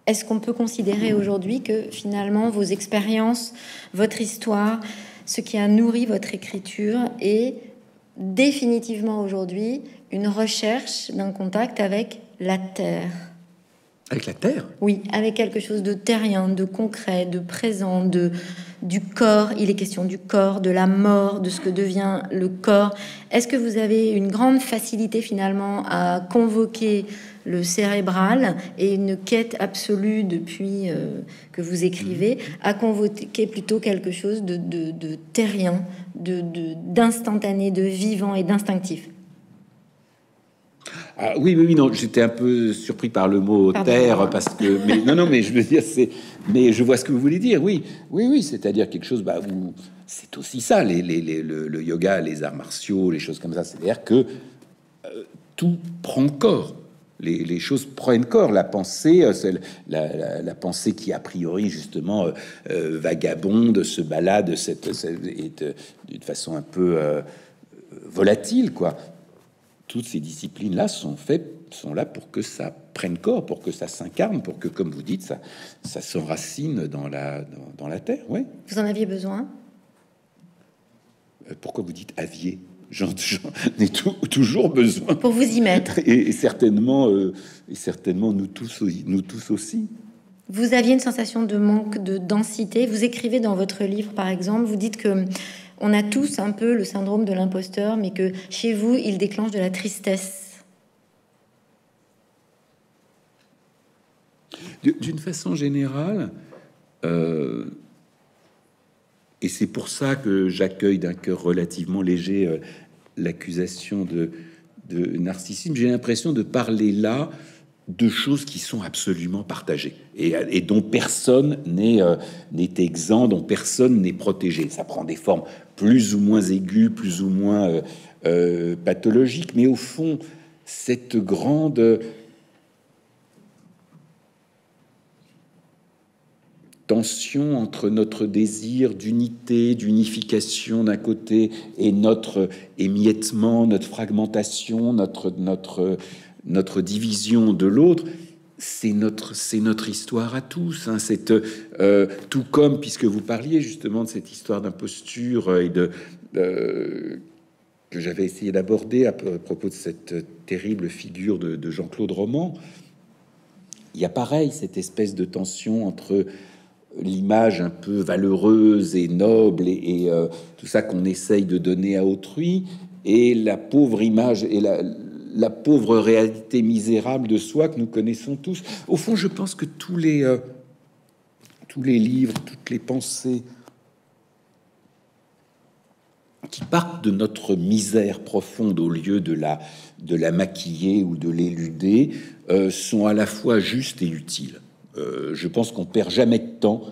Est-ce qu'on peut considérer aujourd'hui que finalement vos expériences, votre histoire, ce qui a nourri votre écriture est définitivement aujourd'hui une recherche d'un contact avec la terre? Avec la terre? Oui, avec quelque chose de terrien, de concret, de présent, de, du corps. Il est question du corps, de la mort, de ce que devient le corps. Est-ce que vous avez une grande facilité finalement à convoquer le cérébral et une quête absolue depuis euh, que vous écrivez, à convoquer plutôt quelque chose de, de, de terrien, de, de, d'instantané, de vivant et d'instinctif? Ah, oui, oui, oui, non, j'étais un peu surpris par le mot Pardon. terre parce que, mais non, non, mais je veux dire, c'est, mais je vois ce que vous voulez dire, oui, oui, oui, c'est-à-dire quelque chose, bah, où c'est aussi ça, les, les, les, le, le yoga, les arts martiaux, les choses comme ça, c'est-à-dire que euh, tout prend corps, les, les choses prennent corps, la pensée, euh, la, la, la pensée qui a priori justement euh, euh, vagabonde se balade cette, cette, cette, euh, d'une façon un peu euh, volatile, quoi. Toutes ces disciplines-là sont faites, sont là pour que ça prenne corps, pour que ça s'incarne, pour que, comme vous dites, ça, ça s'enracine dans la, dans, dans la terre. Ouais. Vous en aviez besoin? Pourquoi vous dites aviez? J'en ai toujours besoin. Pour vous y mettre. Et, et certainement, euh, et certainement nous tous, nous tous aussi. Vous aviez une sensation de manque de densité. Vous écrivez dans votre livre, par exemple, vous dites que on a tous un peu le syndrome de l'imposteur, mais que chez vous, il déclenche de la tristesse. D'une façon générale, euh, et c'est pour ça que j'accueille d'un cœur relativement léger euh, l'accusation de, de narcissisme, j'ai l'impression de parler là de choses qui sont absolument partagées et, et dont personne n'est euh, n'est exempt, dont personne n'est protégé. Ça prend des formes plus ou moins aiguës, plus ou moins euh, euh, pathologiques, mais au fond, cette grande tension entre notre désir d'unité, d'unification d'un côté et notre émiettement, notre fragmentation, notre... notre notre division de l'autre, c'est notre, c'est notre histoire à tous. Hein, c'est euh, tout comme, puisque vous parliez justement de cette histoire d'imposture et de euh, que j'avais essayé d'aborder à propos de cette terrible figure de, de Jean-Claude Romand. Il y a pareil cette espèce de tension entre l'image un peu valeureuse et noble et, et euh, tout ça qu'on essaye de donner à autrui et la pauvre image et la la pauvre réalité misérable de soi que nous connaissons tous. Au fond, je pense que tous les, euh, tous les livres, toutes les pensées qui partent de notre misère profonde au lieu de la, de la maquiller ou de l'éluder, euh, sont à la fois justes et utiles. Euh, je pense qu'on perd jamais de temps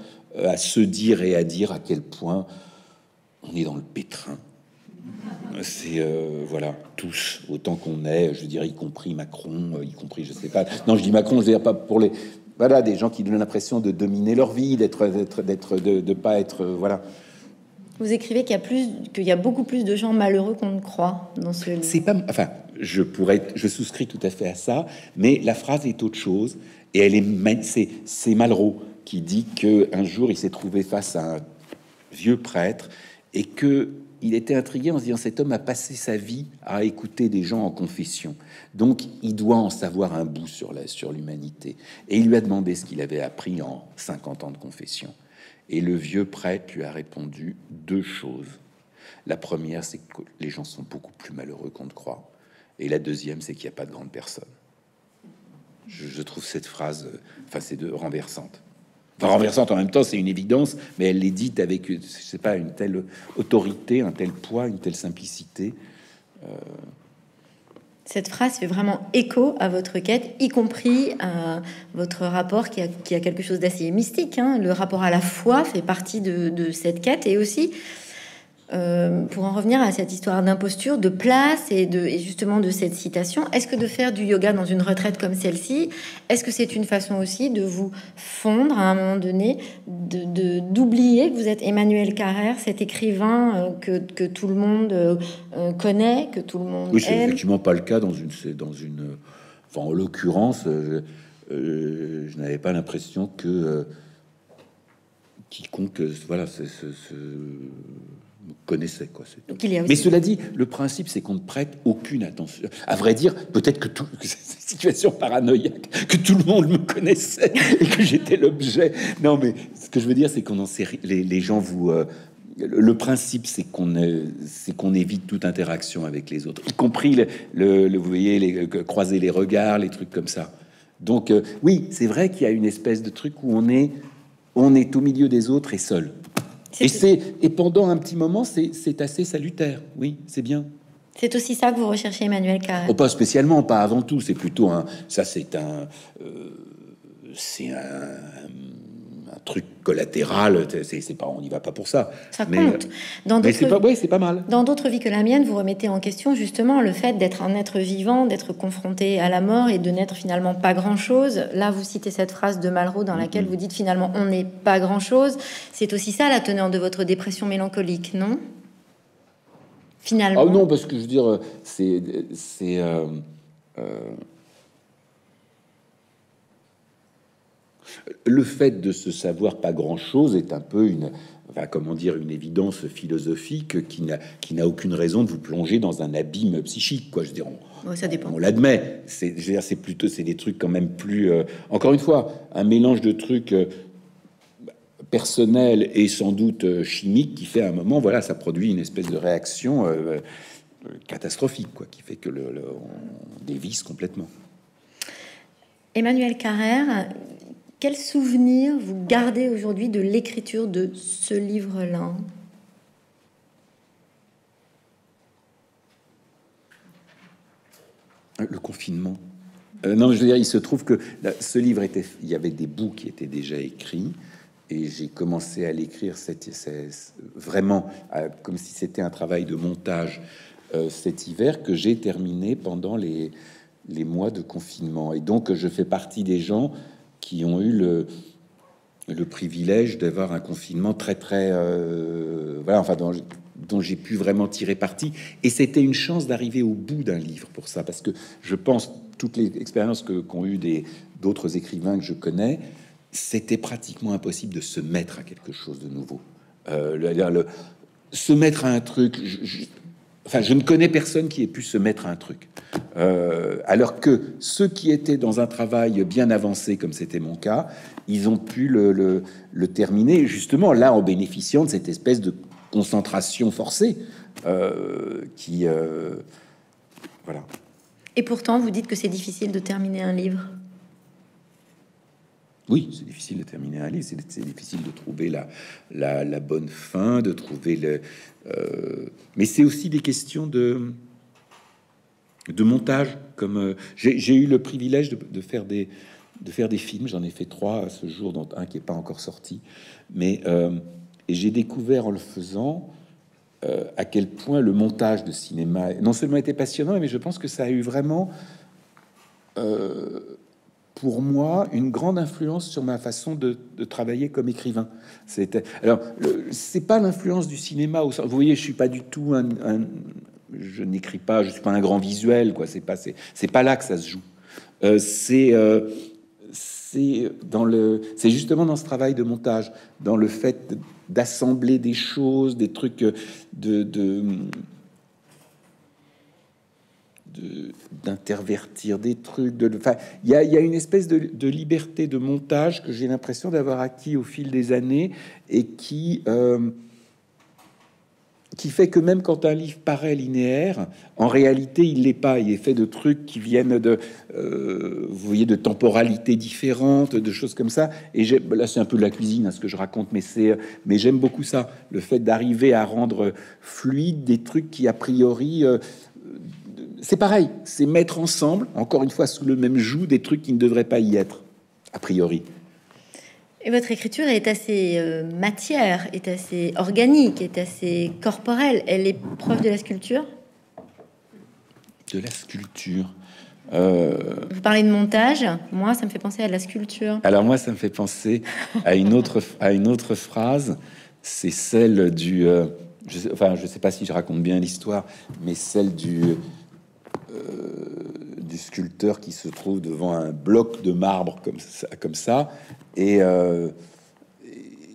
à se dire et à dire à quel point on est dans le pétrin. C'est euh, voilà, tous autant qu'on est, je dirais, y compris Macron, euh, y compris je sais pas. Non, je dis Macron, je veux dire pas pour les voilà des gens qui donnent l'impression de dominer leur vie, d'être d'être d'être de, de pas être euh, voilà. Vous écrivez qu'il y a plus qu'il y a beaucoup plus de gens malheureux qu'on ne croit dans ce livre. C'est pas enfin, je pourrais je souscris tout à fait à ça, mais la phrase est autre chose et elle est c'est c'est Malraux qui dit que un jour il s'est trouvé face à un vieux prêtre et que il était intrigué en se disant cet homme a passé sa vie à écouter des gens en confession, donc il doit en savoir un bout sur la sur l'humanité. Et il lui a demandé ce qu'il avait appris en cinquante ans de confession. Et le vieux prêtre lui a répondu deux choses. La première, c'est que les gens sont beaucoup plus malheureux qu'on ne croit. Et la deuxième, c'est qu'il n'y a pas de grande personne. Je, je trouve cette phrase, enfin ces deux, renversante. Enfin, renversante en même temps, c'est une évidence, mais elle est dite avec, je sais pas, une telle autorité, un tel poids, une telle simplicité. Euh... Cette phrase fait vraiment écho à votre quête, y compris à votre rapport qui a, qui a quelque chose d'assez mystique. Hein. Le rapport à la foi fait partie de, de cette quête, et aussi, euh, pour en revenir à cette histoire d'imposture, de place et, de, et justement de cette citation, est-ce que de faire du yoga dans une retraite comme celle-ci, est-ce que c'est une façon aussi de vous fondre à un moment donné, de, de, d'oublier que vous êtes Emmanuel Carrère, cet écrivain euh, que, que tout le monde euh, connaît, que tout le monde oui, aime? Oui, c'est effectivement pas le cas dans une... Dans une enfin, en l'occurrence, euh, euh, je n'avais pas l'impression que euh, quiconque... Voilà, c'est... c'est, c'est connaissait, quoi. Donc, il y a aussi... Mais cela dit, le principe, c'est qu'on ne prête aucune attention. À vrai dire, peut-être que, tout... que cette situation paranoïaque, que tout le monde me connaissait et que j'étais l'objet. Non, mais ce que je veux dire, c'est qu'on en sait. Les, les gens vous. Euh... Le principe, c'est qu'on euh, c'est qu'on évite toute interaction avec les autres, y compris le, le, le vous voyez, les, le, croiser les regards, les trucs comme ça. Donc euh, oui, c'est vrai qu'il y a une espèce de truc où on est on est au milieu des autres et seul. Et c'est et pendant un petit moment, c'est assez salutaire. Oui, c'est bien. C'est aussi ça que vous recherchez, Emmanuel Carrère? Oh, pas spécialement, pas avant tout. C'est plutôt un ça, c'est un euh, c'est un un truc collatéral, c'est pas, on n'y va pas pour ça. Ça mais, compte. Dans mais c'est pas, ouais, c'est pas mal. Dans d'autres vies que la mienne, vous remettez en question justement le fait d'être un être vivant, d'être confronté à la mort et de n'être finalement pas grand-chose. Là, vous citez cette phrase de Malraux dans laquelle mm-hmm. vous dites finalement on n'est pas grand-chose. C'est aussi ça la teneur de votre dépression mélancolique, non? Finalement. Ah non, parce que je veux dire, c'est... c'est euh, euh... le fait de se savoir pas grand-chose est un peu une, enfin, comment dire, une évidence philosophique qui n'a qui n'a aucune raison de vous plonger dans un abîme psychique, quoi. Je veux dire, on, ouais, ça dépend. On, on l'admet. C'est, je veux dire, c'est plutôt, c'est des trucs quand même plus. Euh, encore une fois, un mélange de trucs euh, personnels et sans doute euh, chimiques qui fait à un moment, voilà, ça produit une espèce de réaction euh, euh, catastrophique, quoi, qui fait que le, le on dévisse complètement. Emmanuel Carrère. Quel souvenir vous gardez aujourd'hui de l'écriture de ce livre-là? Le confinement. Euh, non, je veux dire, il se trouve que là, ce livre était... Il y avait des bouts qui étaient déjà écrits et j'ai commencé à l'écrire cette, cette, vraiment euh, comme si c'était un travail de montage euh, cet hiver que j'ai terminé pendant les, les mois de confinement. Et donc, je fais partie des gens... qui ont eu le, le privilège d'avoir un confinement très très euh, voilà, enfin dont, dont j'ai pu vraiment tirer parti. Et c'était une chance d'arriver au bout d'un livre pour ça, parce que je pense toutes les expériences que qu'ont eu des d'autres écrivains que je connais, c'était pratiquement impossible de se mettre à quelque chose de nouveau. Euh, le, le, se mettre à un truc, je, je, enfin je ne connais personne qui ait pu se mettre à un truc. Euh, alors que ceux qui étaient dans un travail bien avancé, comme c'était mon cas, ils ont pu le, le, le terminer, justement, là, en bénéficiant de cette espèce de concentration forcée euh, qui... Euh, voilà. Et pourtant, vous dites que c'est difficile de terminer un livre. Oui, c'est difficile de terminer un livre, c'est difficile de trouver la, la, la bonne fin, de trouver le... Euh, mais c'est aussi des questions de... de montage, comme euh, j'ai eu le privilège de, de faire des de faire des films. J'en ai fait trois à ce jour, dont un qui n'est pas encore sorti. Mais euh, et j'ai découvert en le faisant euh, à quel point le montage de cinéma non seulement était passionnant, mais je pense que ça a eu vraiment euh, pour moi une grande influence sur ma façon de, de travailler comme écrivain. C'était alors c'est pas l'influence du cinéma. Au, vous voyez, je suis pas du tout un, un je n'écris pas, je suis pas un grand visuel, quoi. C'est pas, c'est pas là que ça se joue. Euh, c'est, euh, c'est dans le, c'est justement dans ce travail de montage, dans le fait d'assembler des choses, des trucs de, de, d'intervertir de, des trucs. De, enfin, il y a, y a une espèce de, de liberté de montage que j'ai l'impression d'avoir acquis au fil des années et qui euh, qui fait que même quand un livre paraît linéaire, en réalité, il l'est pas. Il est fait de trucs qui viennent de, euh, vous voyez, de temporalités différentes, de choses comme ça. Et là, c'est un peu de la cuisine, hein, ce que je raconte, mais c'est, mais j'aime beaucoup ça, le fait d'arriver à rendre fluide des trucs qui, a priori, euh, c'est pareil, c'est mettre ensemble, encore une fois, sous le même joug, des trucs qui ne devraient pas y être, a priori. Et votre écriture est assez euh, matière, est assez organique, est assez corporelle. Elle est preuve de la sculpture? De la sculpture. Euh... Vous parlez de montage. Moi, ça me fait penser à de la sculpture. Alors moi, ça me fait penser à une autre à une autre phrase. C'est celle du. Euh, je sais, enfin, je sais pas si je raconte bien l'histoire, mais celle du. Euh, du sculpteur qui se trouve devant un bloc de marbre comme ça, comme ça et, euh, et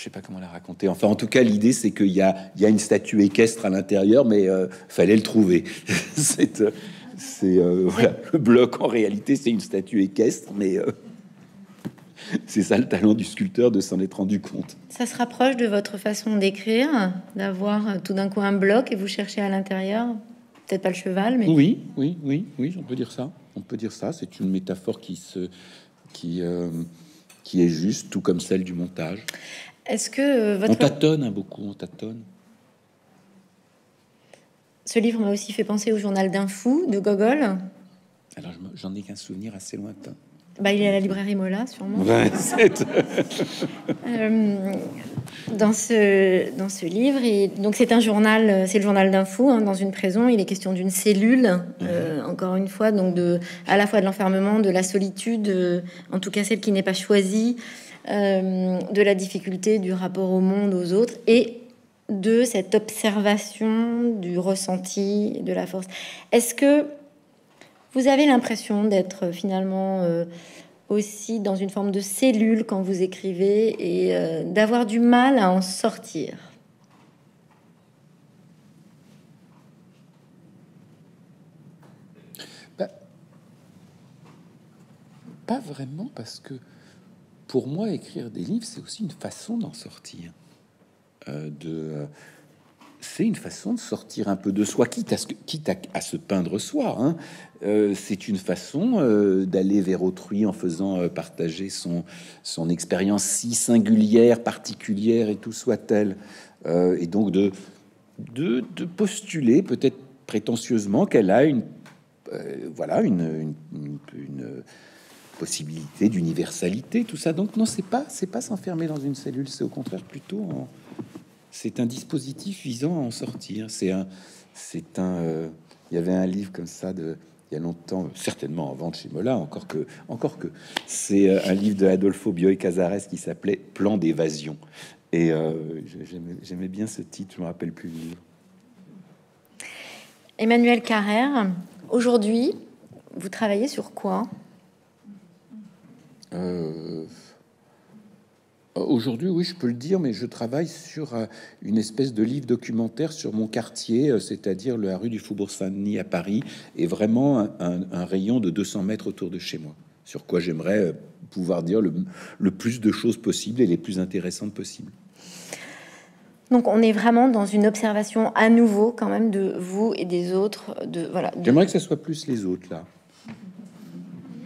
je sais pas comment la raconter. Enfin, en tout cas, l'idée, c'est qu'il y a, il y a une statue équestre à l'intérieur, mais euh, fallait le trouver. c'est euh, euh, voilà, le bloc, en réalité, c'est une statue équestre, mais euh, c'est ça le talent du sculpteur, de s'en être rendu compte. Ça se rapproche de votre façon d'écrire, d'avoir tout d'un coup un bloc et vous cherchez à l'intérieur, peut-être pas le cheval, mais... Oui, oui, oui, oui, on peut dire ça. On peut dire ça, c'est une métaphore qui se... qui... Euh, qui est juste, tout comme celle du montage. Est-ce que euh, votre... On tâtonne hein, beaucoup, on tâtonne. Ce livre m'a aussi fait penser au Journal d'un fou, de Gogol. Alors, j'en ai qu'un souvenir assez lointain. Bah, il est à la librairie Mollat, sûrement. Ouais, euh, dans, ce, dans ce livre, et, donc c'est un journal, c'est le journal d'un fou, hein, dans une prison. Il est question d'une cellule, euh, encore une fois, donc de, à la fois de l'enfermement, de la solitude, euh, en tout cas celle qui n'est pas choisie, euh, de la difficulté du rapport au monde, aux autres, et de cette observation du ressenti, de la force. Est-ce que vous avez l'impression d'être finalement euh, aussi dans une forme de cellule quand vous écrivez et euh, d'avoir du mal à en sortir? Bah, pas vraiment, parce que pour moi, écrire des livres, c'est aussi une façon d'en sortir. Euh, de... Euh, C'est une façon de sortir un peu de soi, quitte à, ce, quitte à, à se peindre soi. Hein. Euh, c'est une façon euh, d'aller vers autrui en faisant euh, partager son, son expérience si singulière, particulière et tout soit-elle. Euh, et donc de, de, de postuler peut-être prétentieusement qu'elle a une, euh, voilà, une, une, une, une possibilité d'universalité, tout ça. Donc non, c'est pas, c'est pas s'enfermer dans une cellule, c'est au contraire plutôt... En, C'est un dispositif visant à en sortir. C'est un, c'est un. Euh, il y avait un livre comme ça de il y a longtemps, certainement en vente chez Mollat, encore que, encore que. C'est euh, un livre de Adolfo Bioy Casares qui s'appelait Plan d'évasion. Et euh, j'aimais bien ce titre. Je me rappelle plus le livre. Emmanuel Carrère. Aujourd'hui, vous travaillez sur quoi? euh... Aujourd'hui, oui, je peux le dire, mais je travaille sur une espèce de livre documentaire sur mon quartier, c'est-à-dire la rue du Faubourg Saint-Denis à Paris, et vraiment un, un, un rayon de deux cents mètres autour de chez moi, sur quoi j'aimerais pouvoir dire le, le plus de choses possibles et les plus intéressantes possibles. Donc, on est vraiment dans une observation à nouveau, quand même, de vous et des autres. De, voilà, de... J'aimerais que ce soit plus les autres, là.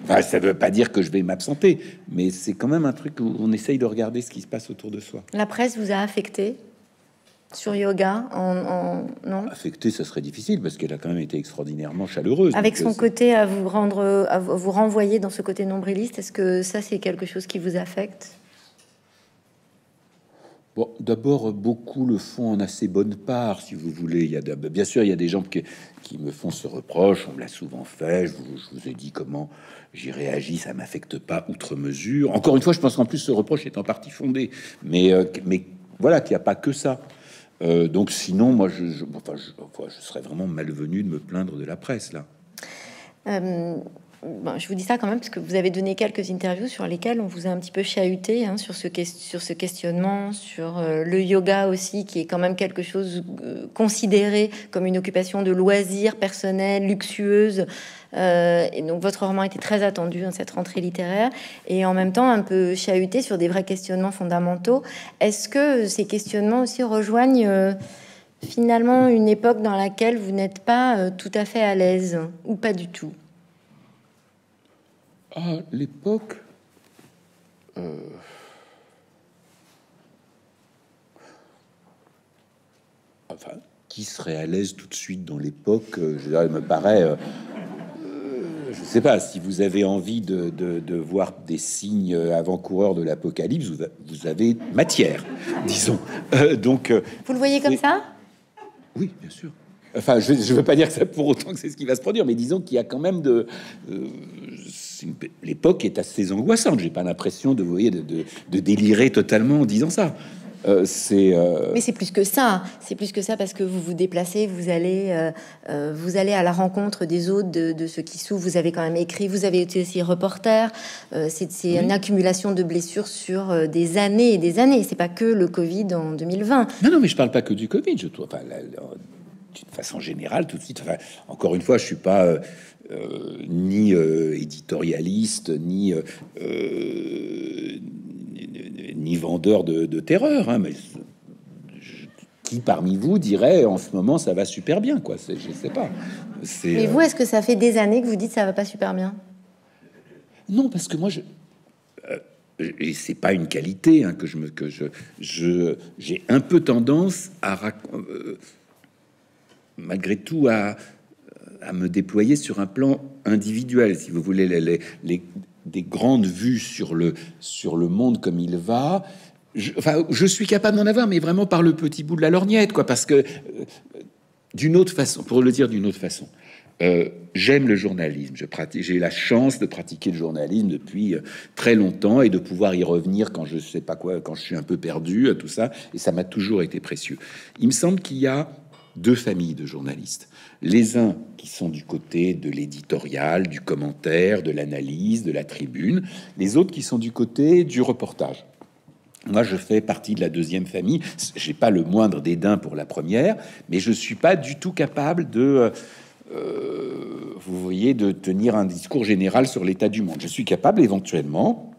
Enfin, ça ne veut pas dire que je vais m'absenter, mais c'est quand même un truc où on essaye de regarder ce qui se passe autour de soi. La presse vous a affecté sur Yoga en, en... Non, affecté, ça serait difficile parce qu'elle a quand même été extraordinairement chaleureuse. Avec son côté à vous rendre, à vous renvoyer dans ce côté nombriliste, est-ce que ça c'est quelque chose qui vous affecte? Bon, d'abord, beaucoup le font en assez bonne part, si vous voulez. Il y a de... Bien sûr, il y a des gens qui, qui me font ce reproche, on me l'a souvent fait, je vous, je vous ai dit comment j'y réagis, ça m'affecte pas outre mesure. Encore une fois, je pense qu'en plus, ce reproche est en partie fondé, mais, euh, mais voilà, qu'il n'y a pas que ça. Euh, donc sinon, moi, je, je, enfin, je, enfin, je serais vraiment malvenu de me plaindre de la presse, là. Euh... Bon, je vous dis ça quand même parce que vous avez donné quelques interviews sur lesquelles on vous a un petit peu chahuté hein, sur, ce que, sur ce questionnement, sur euh, le yoga aussi, qui est quand même quelque chose euh, considéré comme une occupation de loisirs personnels, luxueuse. Euh, et donc votre roman était très attendu dans cette rentrée littéraire et en même temps un peu chahuté sur des vrais questionnements fondamentaux. Est-ce que ces questionnements aussi rejoignent euh, finalement une époque dans laquelle vous n'êtes pas euh, tout à fait à l'aise ou pas du tout? Ah, l'époque... Euh... Enfin, qui serait à l'aise tout de suite dans l'époque? Je me paraît... Euh, je ne sais pas, si vous avez envie de, de, de voir des signes avant-coureurs de l'apocalypse, vous, vous avez matière, disons. Euh, donc... Vous le voyez comme ça? Oui, bien sûr. Enfin, je ne veux pas dire que ça pour autant que c'est ce qui va se produire, mais disons qu'il y a quand même de... Euh, l'époque est assez angoissante. J'ai pas l'impression de, vous voyez, de, de, de délirer totalement en disant ça. Euh, euh... Mais c'est plus que ça, c'est plus que ça parce que vous vous déplacez, vous allez, euh, vous allez à la rencontre des autres, de, de ceux qui souffrent, vous avez quand même écrit, vous avez été aussi reporter, euh, c'est oui. une accumulation de blessures sur des années et des années, c'est pas que le Covid en deux mille vingt. Non, non, mais je parle pas que du Covid, je trouve, enfin, d'une façon générale, tout de suite, enfin, encore une fois, je suis pas... Euh... Euh, ni euh, éditorialiste, ni, euh, euh, ni ni vendeur de, de terreur, hein, mais je, qui parmi vous dirait en ce moment ça va super bien, quoi. Je sais pas. Mais vous, est-ce que ça fait des années que vous dites ça va pas super bien? Non, parce que moi je. Euh, Et c'est pas une qualité hein, que je me que je je j'ai un peu tendance à euh, malgré tout à à me déployer sur un plan individuel, si vous voulez, les, les, les, des grandes vues sur le, sur le monde comme il va. Je, enfin, je suis capable d'en avoir, mais vraiment par le petit bout de la lorgnette, quoi, parce que, euh, d'une autre façon, pour le dire d'une autre façon, euh, j'aime le journalisme, je pratique, j'ai la chance de pratiquer le journalisme depuis euh, très longtemps et de pouvoir y revenir quand je sais pas quoi, quand je suis un peu perdu, tout ça, et ça m'a toujours été précieux. Il me semble qu'il y a deux familles de journalistes. Les uns qui sont du côté de l'éditorial, du commentaire, de l'analyse, de la tribune, les autres qui sont du côté du reportage. Moi, je fais partie de la deuxième famille. J'ai pas le moindre dédain pour la première, mais je suis pas du tout capable de, euh, vous voyez, de tenir un discours général sur l'état du monde. Je suis capable éventuellement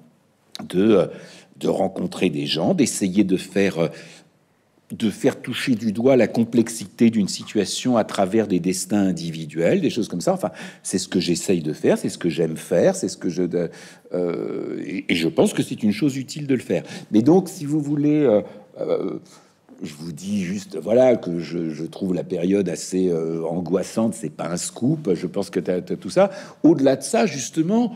de, de rencontrer des gens, d'essayer de faire... de faire toucher du doigt la complexité d'une situation à travers des destins individuels, des choses comme ça. Enfin, c'est ce que j'essaye de faire, c'est ce que j'aime faire, c'est ce que je... Euh, et, et je pense que c'est une chose utile de le faire. Mais donc, si vous voulez... Euh, euh, je vous dis juste, voilà, que je, je trouve la période assez euh, angoissante, c'est pas un scoop, je pense que t'as, t'as tout ça. Au-delà de ça, justement...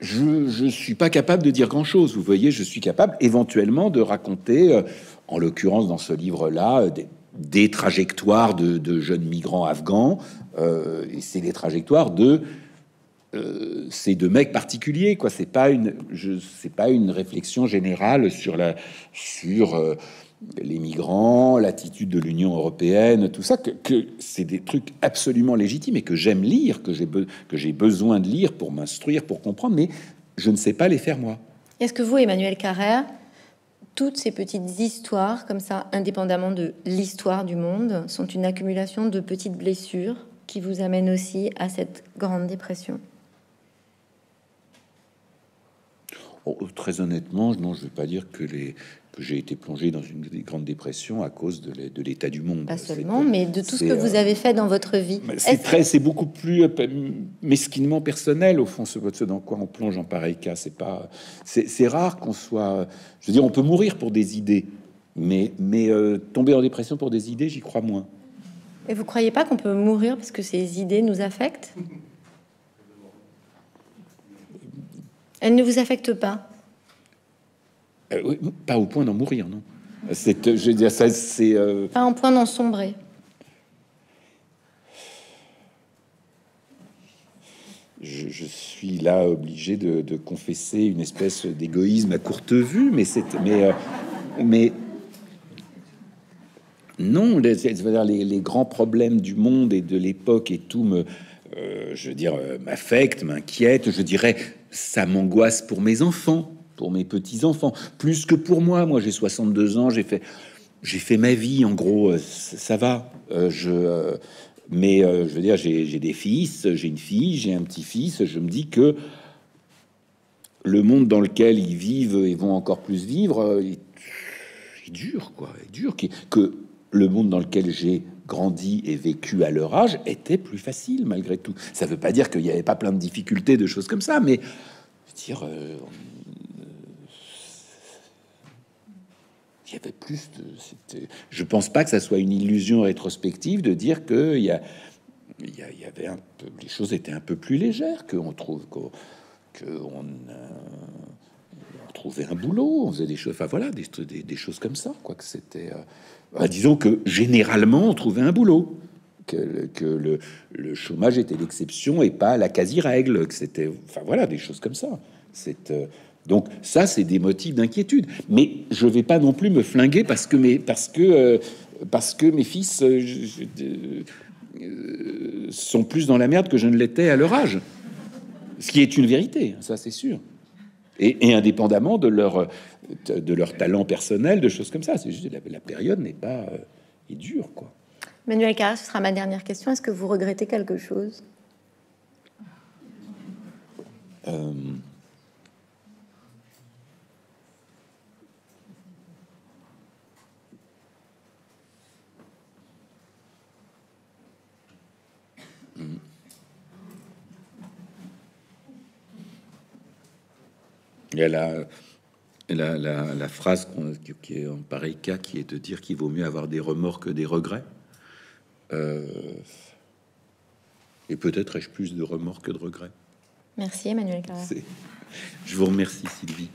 Je ne suis pas capable de dire grand-chose. Vous voyez, je suis capable éventuellement de raconter, euh, en l'occurrence dans ce livre-là, euh, des, des trajectoires de, de jeunes migrants afghans. Euh, et c'est des trajectoires de euh, ces deux mecs particuliers, quoi. C'est pas une, je, c'est pas une réflexion générale sur la, sur euh, les migrants, l'attitude de l'Union européenne, tout ça, que, que c'est des trucs absolument légitimes et que j'aime lire, que j'ai be que j'ai besoin de lire pour m'instruire, pour comprendre, mais je ne sais pas les faire moi. Est-ce que vous, Emmanuel Carrère, toutes ces petites histoires, comme ça, indépendamment de l'histoire du monde, sont une accumulation de petites blessures qui vous amènent aussi à cette grande dépression? Oh, très honnêtement, non, je ne vais pas dire que les... que j'ai été plongé dans une grande dépression à cause de l'état du monde. Pas seulement, mais de tout ce que euh, vous avez fait dans votre vie. C'est très, c'est beaucoup plus mesquinement personnel au fond. Ce, ce dans quoi on plonge en pareil cas, c'est pas, c'est rare qu'on soit. Je veux dire, on peut mourir pour des idées, mais mais euh, tomber en dépression pour des idées, j'y crois moins. Et vous croyez pas qu'on peut mourir parce que ces idées nous affectent? Elles ne vous affectent pas. Euh, pas au point d'en mourir, non. C'est, euh, je veux dire, ça, c'est euh... pas au point d'en sombrer. Je, je suis là obligé de, de confesser une espèce d'égoïsme à courte vue, mais c'est, mais, euh, mais non, les, les, les grands problèmes du monde et de l'époque et tout me, euh, je veux dire, m'affectent, m'inquiètent. Je dirais, ça m'angoisse pour mes enfants. Pour mes petits-enfants, plus que pour moi. Moi, j'ai soixante-deux ans, j'ai fait, j'ai fait ma vie, en gros, euh, ça va. Euh, je, euh, mais, euh, je veux dire, j'ai des fils, j'ai une fille, j'ai un petit-fils, je me dis que le monde dans lequel ils vivent et vont encore plus vivre euh, est, est dur, quoi, est dur, que, que le monde dans lequel j'ai grandi et vécu à leur âge était plus facile, malgré tout. Ça veut pas dire qu'il n'y avait pas plein de difficultés, de choses comme ça, mais, je veux dire... Euh, Il y avait plus de... Je pense pas que ça soit une illusion rétrospective de dire que il y, a... il y avait un peu... les choses étaient un peu plus légères, qu'on trouve qu'on on, euh... on trouvait un boulot, on faisait des choses, enfin voilà, des, des, des choses comme ça, quoi, que c'était. Euh... Enfin, disons que généralement on trouvait un boulot, que, que le, le chômage était l'exception et pas la quasi-règle, que c'était, enfin voilà, des choses comme ça. C'est euh... Donc ça, c'est des motifs d'inquiétude. Mais je ne vais pas non plus me flinguer parce que mes, parce que, euh, parce que mes fils euh, je, euh, sont plus dans la merde que je ne l'étais à leur âge. Ce qui est une vérité, ça c'est sûr. Et, et indépendamment de leur, de leur talent personnel, de choses comme ça. C'est juste, la, la période n'est pas... Euh, est dure, quoi. Emmanuel Carrère, ce sera ma dernière question. Est-ce que vous regrettez quelque chose ? Euh... Il y a la, la, la, la phrase qu qui est en pareil cas, qui est de dire qu'il vaut mieux avoir des remords que des regrets. Euh, et peut-être ai-je plus de remords que de regrets. Merci Emmanuel Carrère. Je vous remercie Sylvie.